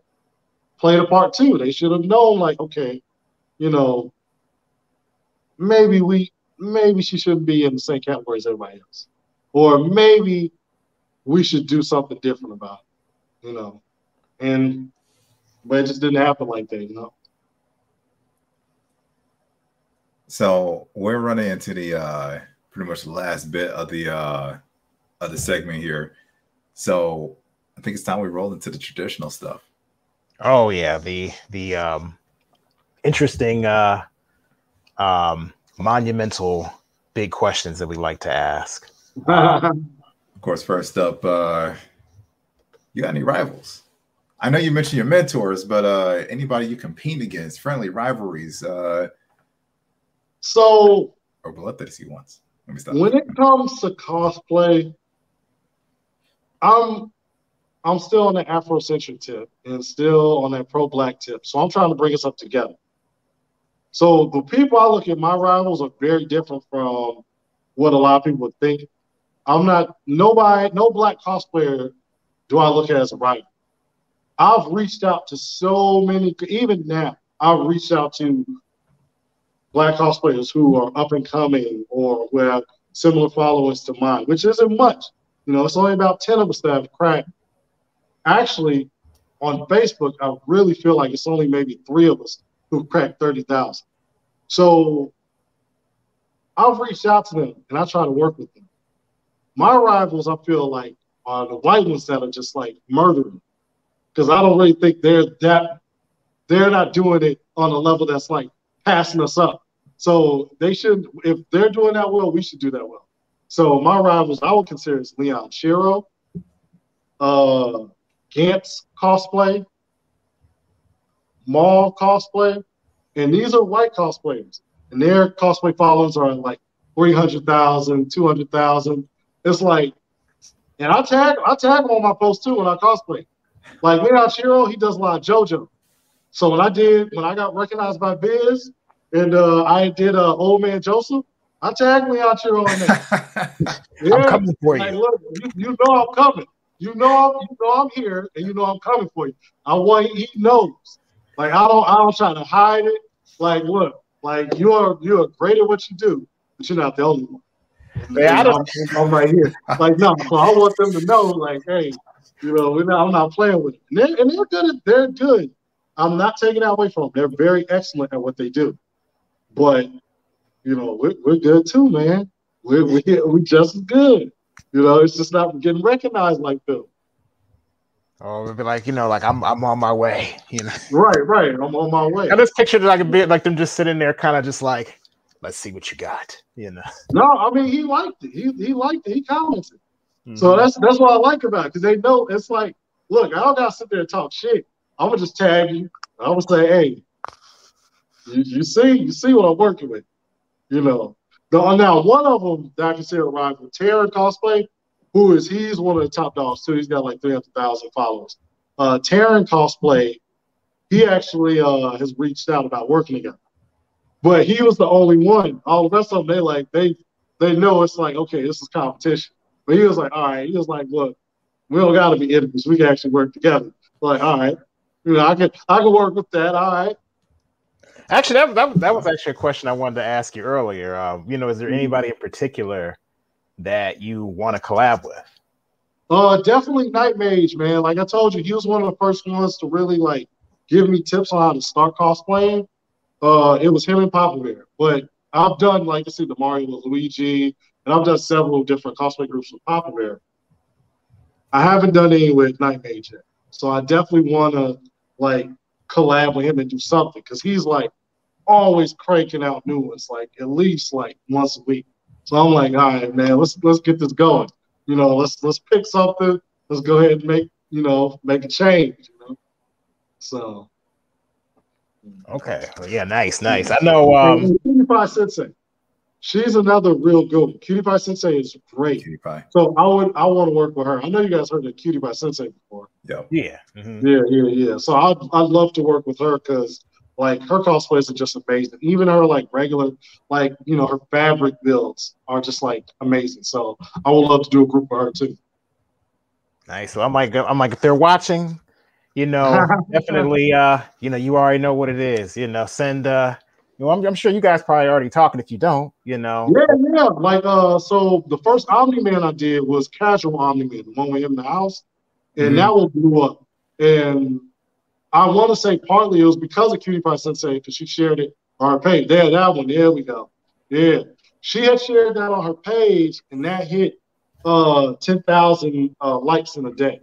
played a part too. They should have known, like, okay, maybe she shouldn't be in the same category as everybody else, or maybe we should do something different about it, But it just didn't happen like that, So we're running into the pretty much the last bit of the segment here. So I think it's time we roll into the traditional stuff. Oh yeah, the interesting monumental big questions that we like to ask. Of course, first up, you got any rivals? I know you mentioned your mentors, but anybody you compete against, friendly rivalries. Let me stop. When it comes to cosplay, I'm still on the Afrocentric tip and still on that pro-black tip. So I'm trying to bring us up together. So the people I look at, my rivals are very different from what a lot of people would think. No black cosplayer do I look at as a rival. I've reached out to so many, even now, I've reached out to black cosplayers who are up and coming or who have similar followers to mine, which isn't much. It's only about 10 of us that have cracked. Actually, on Facebook, I really feel like it's only maybe 3 of us who've cracked 30,000. So I've reached out to them and I try to work with them. My rivals, I feel like, are the white ones that are just like murdering. Because I don't really think they're not doing it on a level that's like passing us up. So they should, if they're doing that well, we should do that well. So my rivals, I would consider, is Leon Chiro, Gantz Cosplay, Maul Cosplay, and these are white cosplayers. And their cosplay followers are like 300,000, 200,000. It's like, and I tag them on my posts too when I cosplay. Like Leon Chiro, he does a lot of JoJo. So when I got recognized by Viz and I did Old Man Joseph, I tagged Leon Chiro in there. Yeah. I'm coming for you. Like, look, you know I'm coming. You know I'm here, and you know I'm coming for you. He knows. Like I don't try to hide it. Like look, like you're great at what you do, but you're not the only one. I'm right here. Like, no, I want them to know, like, hey, you know, we're not, I'm not playing with it. And they're good. They're good. I'm not taking that away from them. They're very excellent at what they do. But, you know, we're good too, man. We're just as good. You know, it's just not getting recognized like them. Or we'll be like, you know, like I'm on my way, you know. Right. I'm on my way. I just pictured like a bit like them just sitting there, kind of just like, let's see what you got, you know. No, I mean he liked it. He liked it. He commented. Mm-hmm. So that's what I like about it, because they know it's like, look, I don't gotta sit there and talk shit. I'm gonna just tag you. I'm gonna say, hey, you see what I'm working with, you know. Now one of them that I consider a rival, Taryn Cosplay. He's one of the top dogs too. He's got like 300,000 followers. Taryn Cosplay, he actually has reached out about working together. But he was the only one. All the rest of them, they know it's like, okay, this is competition. But he was like, all right. He was like, look, we don't gotta be enemies. We can actually work together. Like, all right, you know, I can work with that. All right. Actually, that was actually a question I wanted to ask you earlier. You know, is there anybody in particular that you want to collab with? Definitely Nightmage, man. Like I told you, he was one of the first ones to really like give me tips on how to start cosplaying. It was him and Papa Bear. But I've done, like I said, the Mario with Luigi, and I've done several different cosplay groups with Papa Bear. I haven't done any with Nightmage yet. So I definitely want to like collab with him and do something, because he's like always cranking out new ones, like at least like once a week. So I'm like, all right, man, let's get this going. You know, let's pick something. Let's go ahead and make a change. You know, so. Okay. Well, yeah. Nice. I know. Cutie Pie Sensei, she's another real good one. Cutie Pie Sensei is great. Cutie Pie. So I want to work with her. I know you guys heard of Cutie Pie Sensei before. Yep. Yeah. Mm-hmm. Yeah. So I'd love to work with her, because like her cosplays are just amazing. Even her like regular, like, you know, her fabric builds are just like amazing. So I would love to do a group for her too. Nice. So I'm like, if they're watching, you know, definitely, you know, you already know what it is. You know, send. You know, I'm sure you guys probably already talking. If you don't, you know. Yeah. Like, so the first Omni-Man I did was casual Omni-Man, the one with him in the house, and that one blew up. And I want to say partly it was because of Cutie Pie Sensei, because she shared it on her page. There, that one. There we go. Yeah. She had shared that on her page, and that hit 10,000 likes in a day.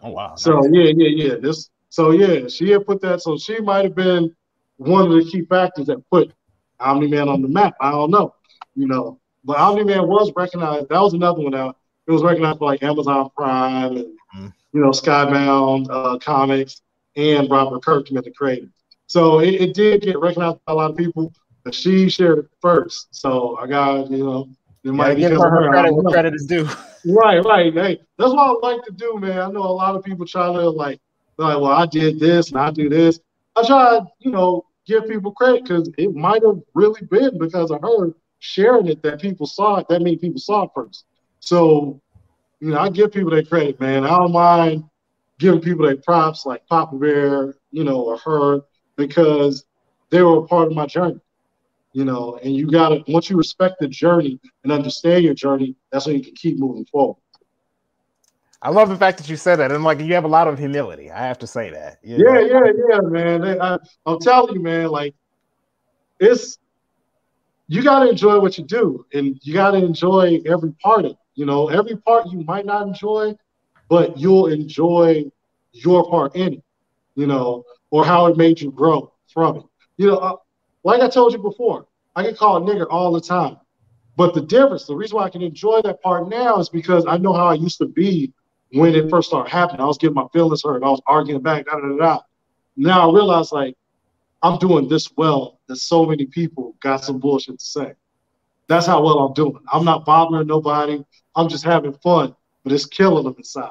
Oh, wow. So, yeah. She had put that. So she might have been one of the key factors that put Omni-Man on the map. I don't know, you know. But Omni-Man was recognized. That was another one out. It was recognized by, like, Amazon Prime and, you know, Skybound Comics, and Robert Kirkman, the creator. So it did get recognized by a lot of people, but she shared it first. So I got, you know, it might be her credit is due. Right. Hey, that's what I like to do, man. I know a lot of people try to like, well, I did this and I do this. I try to, you know, give people credit, because it might have really been because of her sharing it that people saw it, that many people saw it first. So, you know, I give people their credit, man. I don't mind giving people their props, like Papa Bear, you know, or her, because they were a part of my journey, you know. And you gotta, once you respect the journey and understand your journey, that's when you can keep moving forward. I love the fact that you said that, and like you have a lot of humility. I have to say that. Yeah, man. I'm telling you, man. Like, it's, you gotta enjoy what you do, and you gotta enjoy every part of it. You know, every part you might not enjoy, but you'll enjoy your part in it, you know, or how it made you grow from it. You know, like I told you before, I get called a nigger all the time. But the difference, the reason why I can enjoy that part now is because I know how I used to be when it first started happening. I was getting my feelings hurt. I was arguing back, da-da-da-da. Now I realize, like, I'm doing this well that so many people got some bullshit to say. That's how well I'm doing. I'm not bothering nobody. I'm just having fun. But it's killing them inside.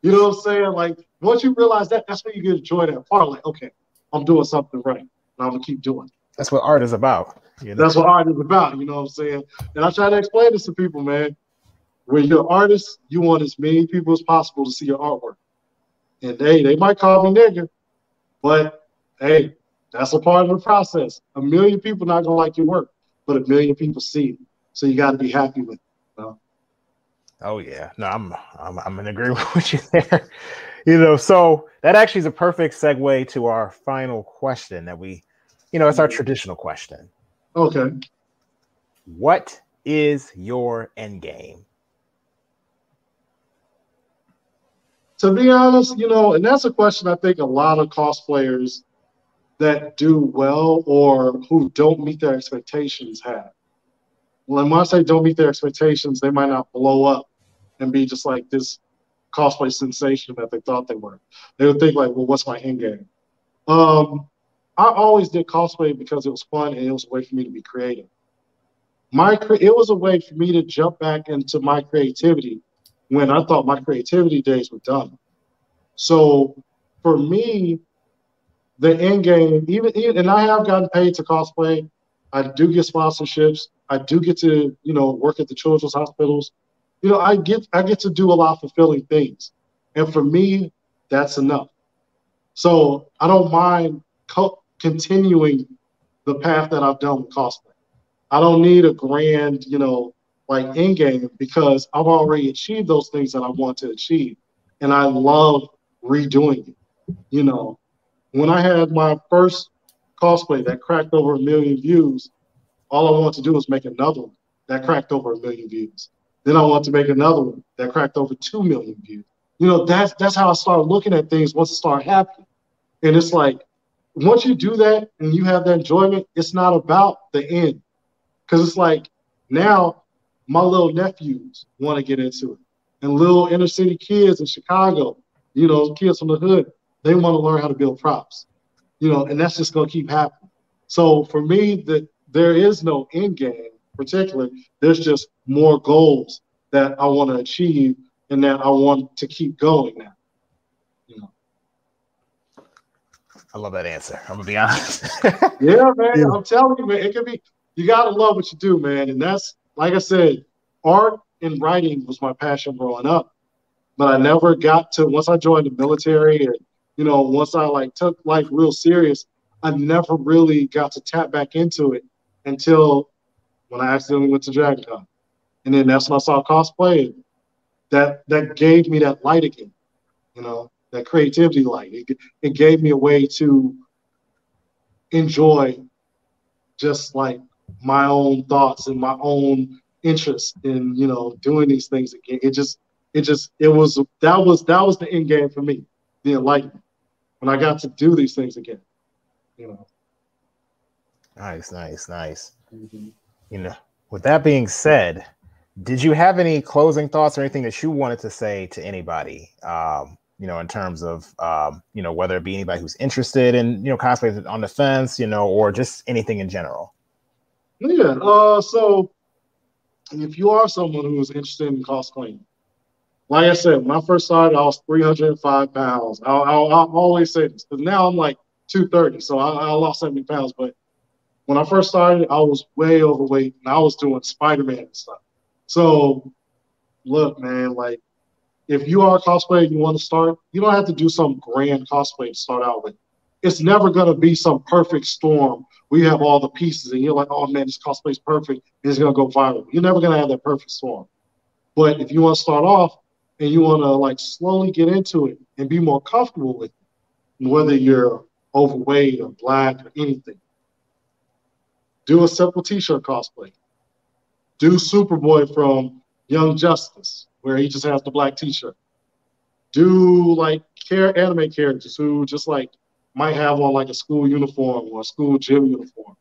You know what I'm saying? Like, once you realize that, that's when you get to enjoy that part. Like, okay, I'm doing something right, and I'm going to keep doing it. That's what art is about. You know? That's what art is about, you know what I'm saying? And I try to explain this to people, man. When you're an artist, you want as many people as possible to see your artwork. And they might call me nigger, but hey, that's a part of the process. 1 million people not going to like your work, but 1 million people see it. So you got to be happy with it. So. Oh yeah, no, I'm in agreement with you there. You know, so that actually is a perfect segue to our final question that we, you know, it's our traditional question. Okay. What is your end game? To be honest, you know, and that's a question I think a lot of cosplayers that do well or who don't meet their expectations have. Well, and when I say don't meet their expectations, they might not blow up and be just like this cosplay sensation that they thought they were. They would think like, well, what's my end game? I always did cosplay because it was fun and it was a way for me to be creative. It was a way for me to jump back into my creativity when I thought my creativity days were done. So for me, the end game, even and I have gotten paid to cosplay. I do get sponsorships. I do get to, you know, work at the children's hospitals. You know, I get to do a lot of fulfilling things. And for me, that's enough. So I don't mind continuing the path that I've done with cosplay. I don't need a grand, you know, like end game, because I've already achieved those things that I want to achieve. And I love redoing it. You know, when I had my first cosplay that cracked over 1 million views, all I wanted to do was make another one that cracked over 1 million views. Then I wanted to make another one that cracked over 2 million views. You know, that's how I started looking at things once it started happening. And it's like, once you do that and you have that enjoyment, it's not about the end. Because it's like, now my little nephews want to get into it. And little inner city kids in Chicago, you know, kids from the hood, they want to learn how to build props. You know, and that's just going to keep happening. So for me, there is no end game particularly. There's just more goals that I want to achieve and that I want to keep going now. You know. I love that answer. I'm going to be honest. Yeah, man. Yeah. I'm telling you, man, it could be, you got to love what you do, man. And that's, like I said, art and writing was my passion growing up. But I never got to, once I joined the military and, you know, once I like took life real serious, I never really got to tap back into it until when I accidentally went to DragonCon. And then that's when I saw cosplay. That gave me that light again, you know, that creativity light. It gave me a way to enjoy just like my own thoughts and my own interest in, you know, doing these things again. That was the end game for me, the enlightenment, when I got to do these things again, you know. Nice. Mm-hmm. You know, with that being said, did you have any closing thoughts or anything that you wanted to say to anybody, you know, in terms of, you know, whether it be anybody who's interested in, you know, cosplay on the fence, you know, or just anything in general? Yeah. So if you are someone who is interested in cosplaying, like I said, when I first started, I was 305 pounds. I'll always say this, because now I'm like 230, so I lost 70 pounds. But when I first started, I was way overweight, and I was doing Spider-Man and stuff. So, look, man, like, if you are a cosplayer and you want to start, you don't have to do some grand cosplay to start out with. It's never going to be some perfect storm where you have all the pieces, and you're like, oh, man, this cosplay's perfect, and it's going to go viral. You're never going to have that perfect storm. But if you want to start off and you want to, like, slowly get into it and be more comfortable with it, whether you're overweight or black or anything. Do a simple t-shirt cosplay. Do Superboy from Young Justice, where he just has the black t-shirt. Do like anime characters who just like might have on like a school uniform or a school gym uniform.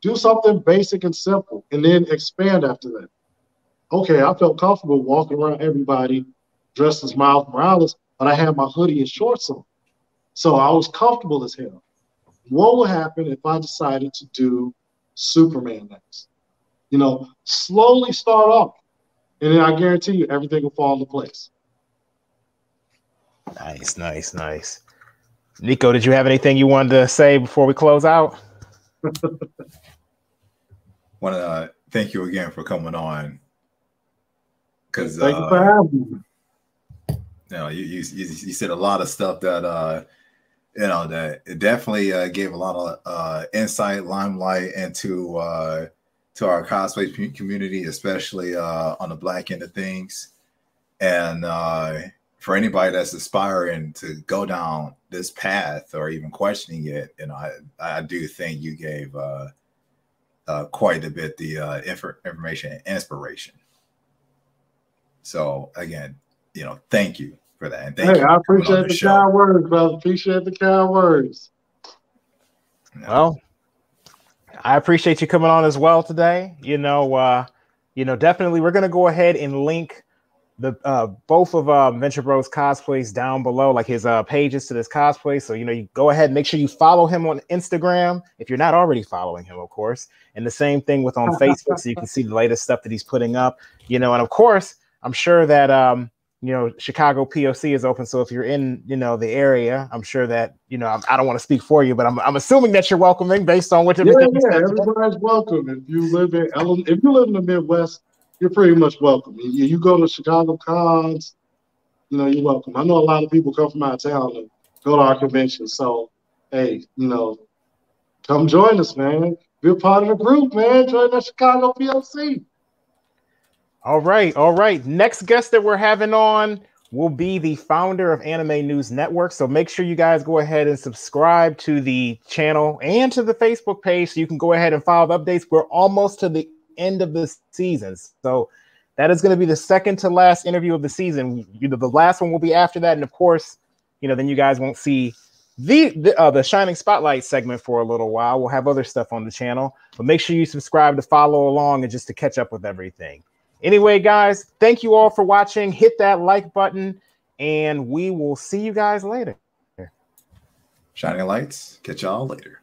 Do something basic and simple and then expand after that. Okay, I felt comfortable walking around everybody dressed as Miles Morales, but I had my hoodie and shorts on. So I was comfortable as hell. What would happen if I decided to do Superman next? You know, slowly start off, and then I guarantee you everything will fall into place. Nice. Nico, did you have anything you wanted to say before we close out? Want to thank you again for coming on. Because thank you for having me. You know, you said a lot of stuff that you know, that it definitely gave a lot of insight, limelight into to our cosplay community, especially on the Black end of things. And for anybody that's aspiring to go down this path or even questioning it, you know, I do think you gave quite a bit the information and inspiration. So again, you know, thank you for that. And thank you. I appreciate the kind words, brother. Appreciate the kind words. Well, I appreciate you coming on as well today. You know, definitely we're gonna go ahead and link the both of Venture Bros Cosplays down below, like his pages to this cosplay. So, you know, you go ahead and make sure you follow him on Instagram if you're not already following him, of course. And the same thing with on Facebook, so you can see the latest stuff that he's putting up. You know, and of course, I'm sure that you know, Chicago POC is open. So if you're in, you know, the area, I'm sure that, you know, I don't want to speak for you, but I'm assuming that you're welcoming based on what you're doing. Yeah, everybody's welcome. If you live in the Midwest, you're pretty much welcome. You go to Chicago cons, you know, you're welcome. I know a lot of people come from out of town and go to our convention. So, hey, you know, come join us, man. Be a part of the group, man. Join the Chicago POC. All right. All right. Next guest that we're having on will be the founder of Anime News Network. So make sure you guys go ahead and subscribe to the channel and to the Facebook page so you can go ahead and follow updates. We're almost to the end of the season. So that is going to be the second to last interview of the season. You know, the last one will be after that. And of course, you know, then you guys won't see the Shining Spotlight segment for a little while. We'll have other stuff on the channel, but make sure you subscribe to follow along and just to catch up with everything. Anyway, guys, thank you all for watching. Hit that like button, and we will see you guys later. Shining lights. Catch y'all later.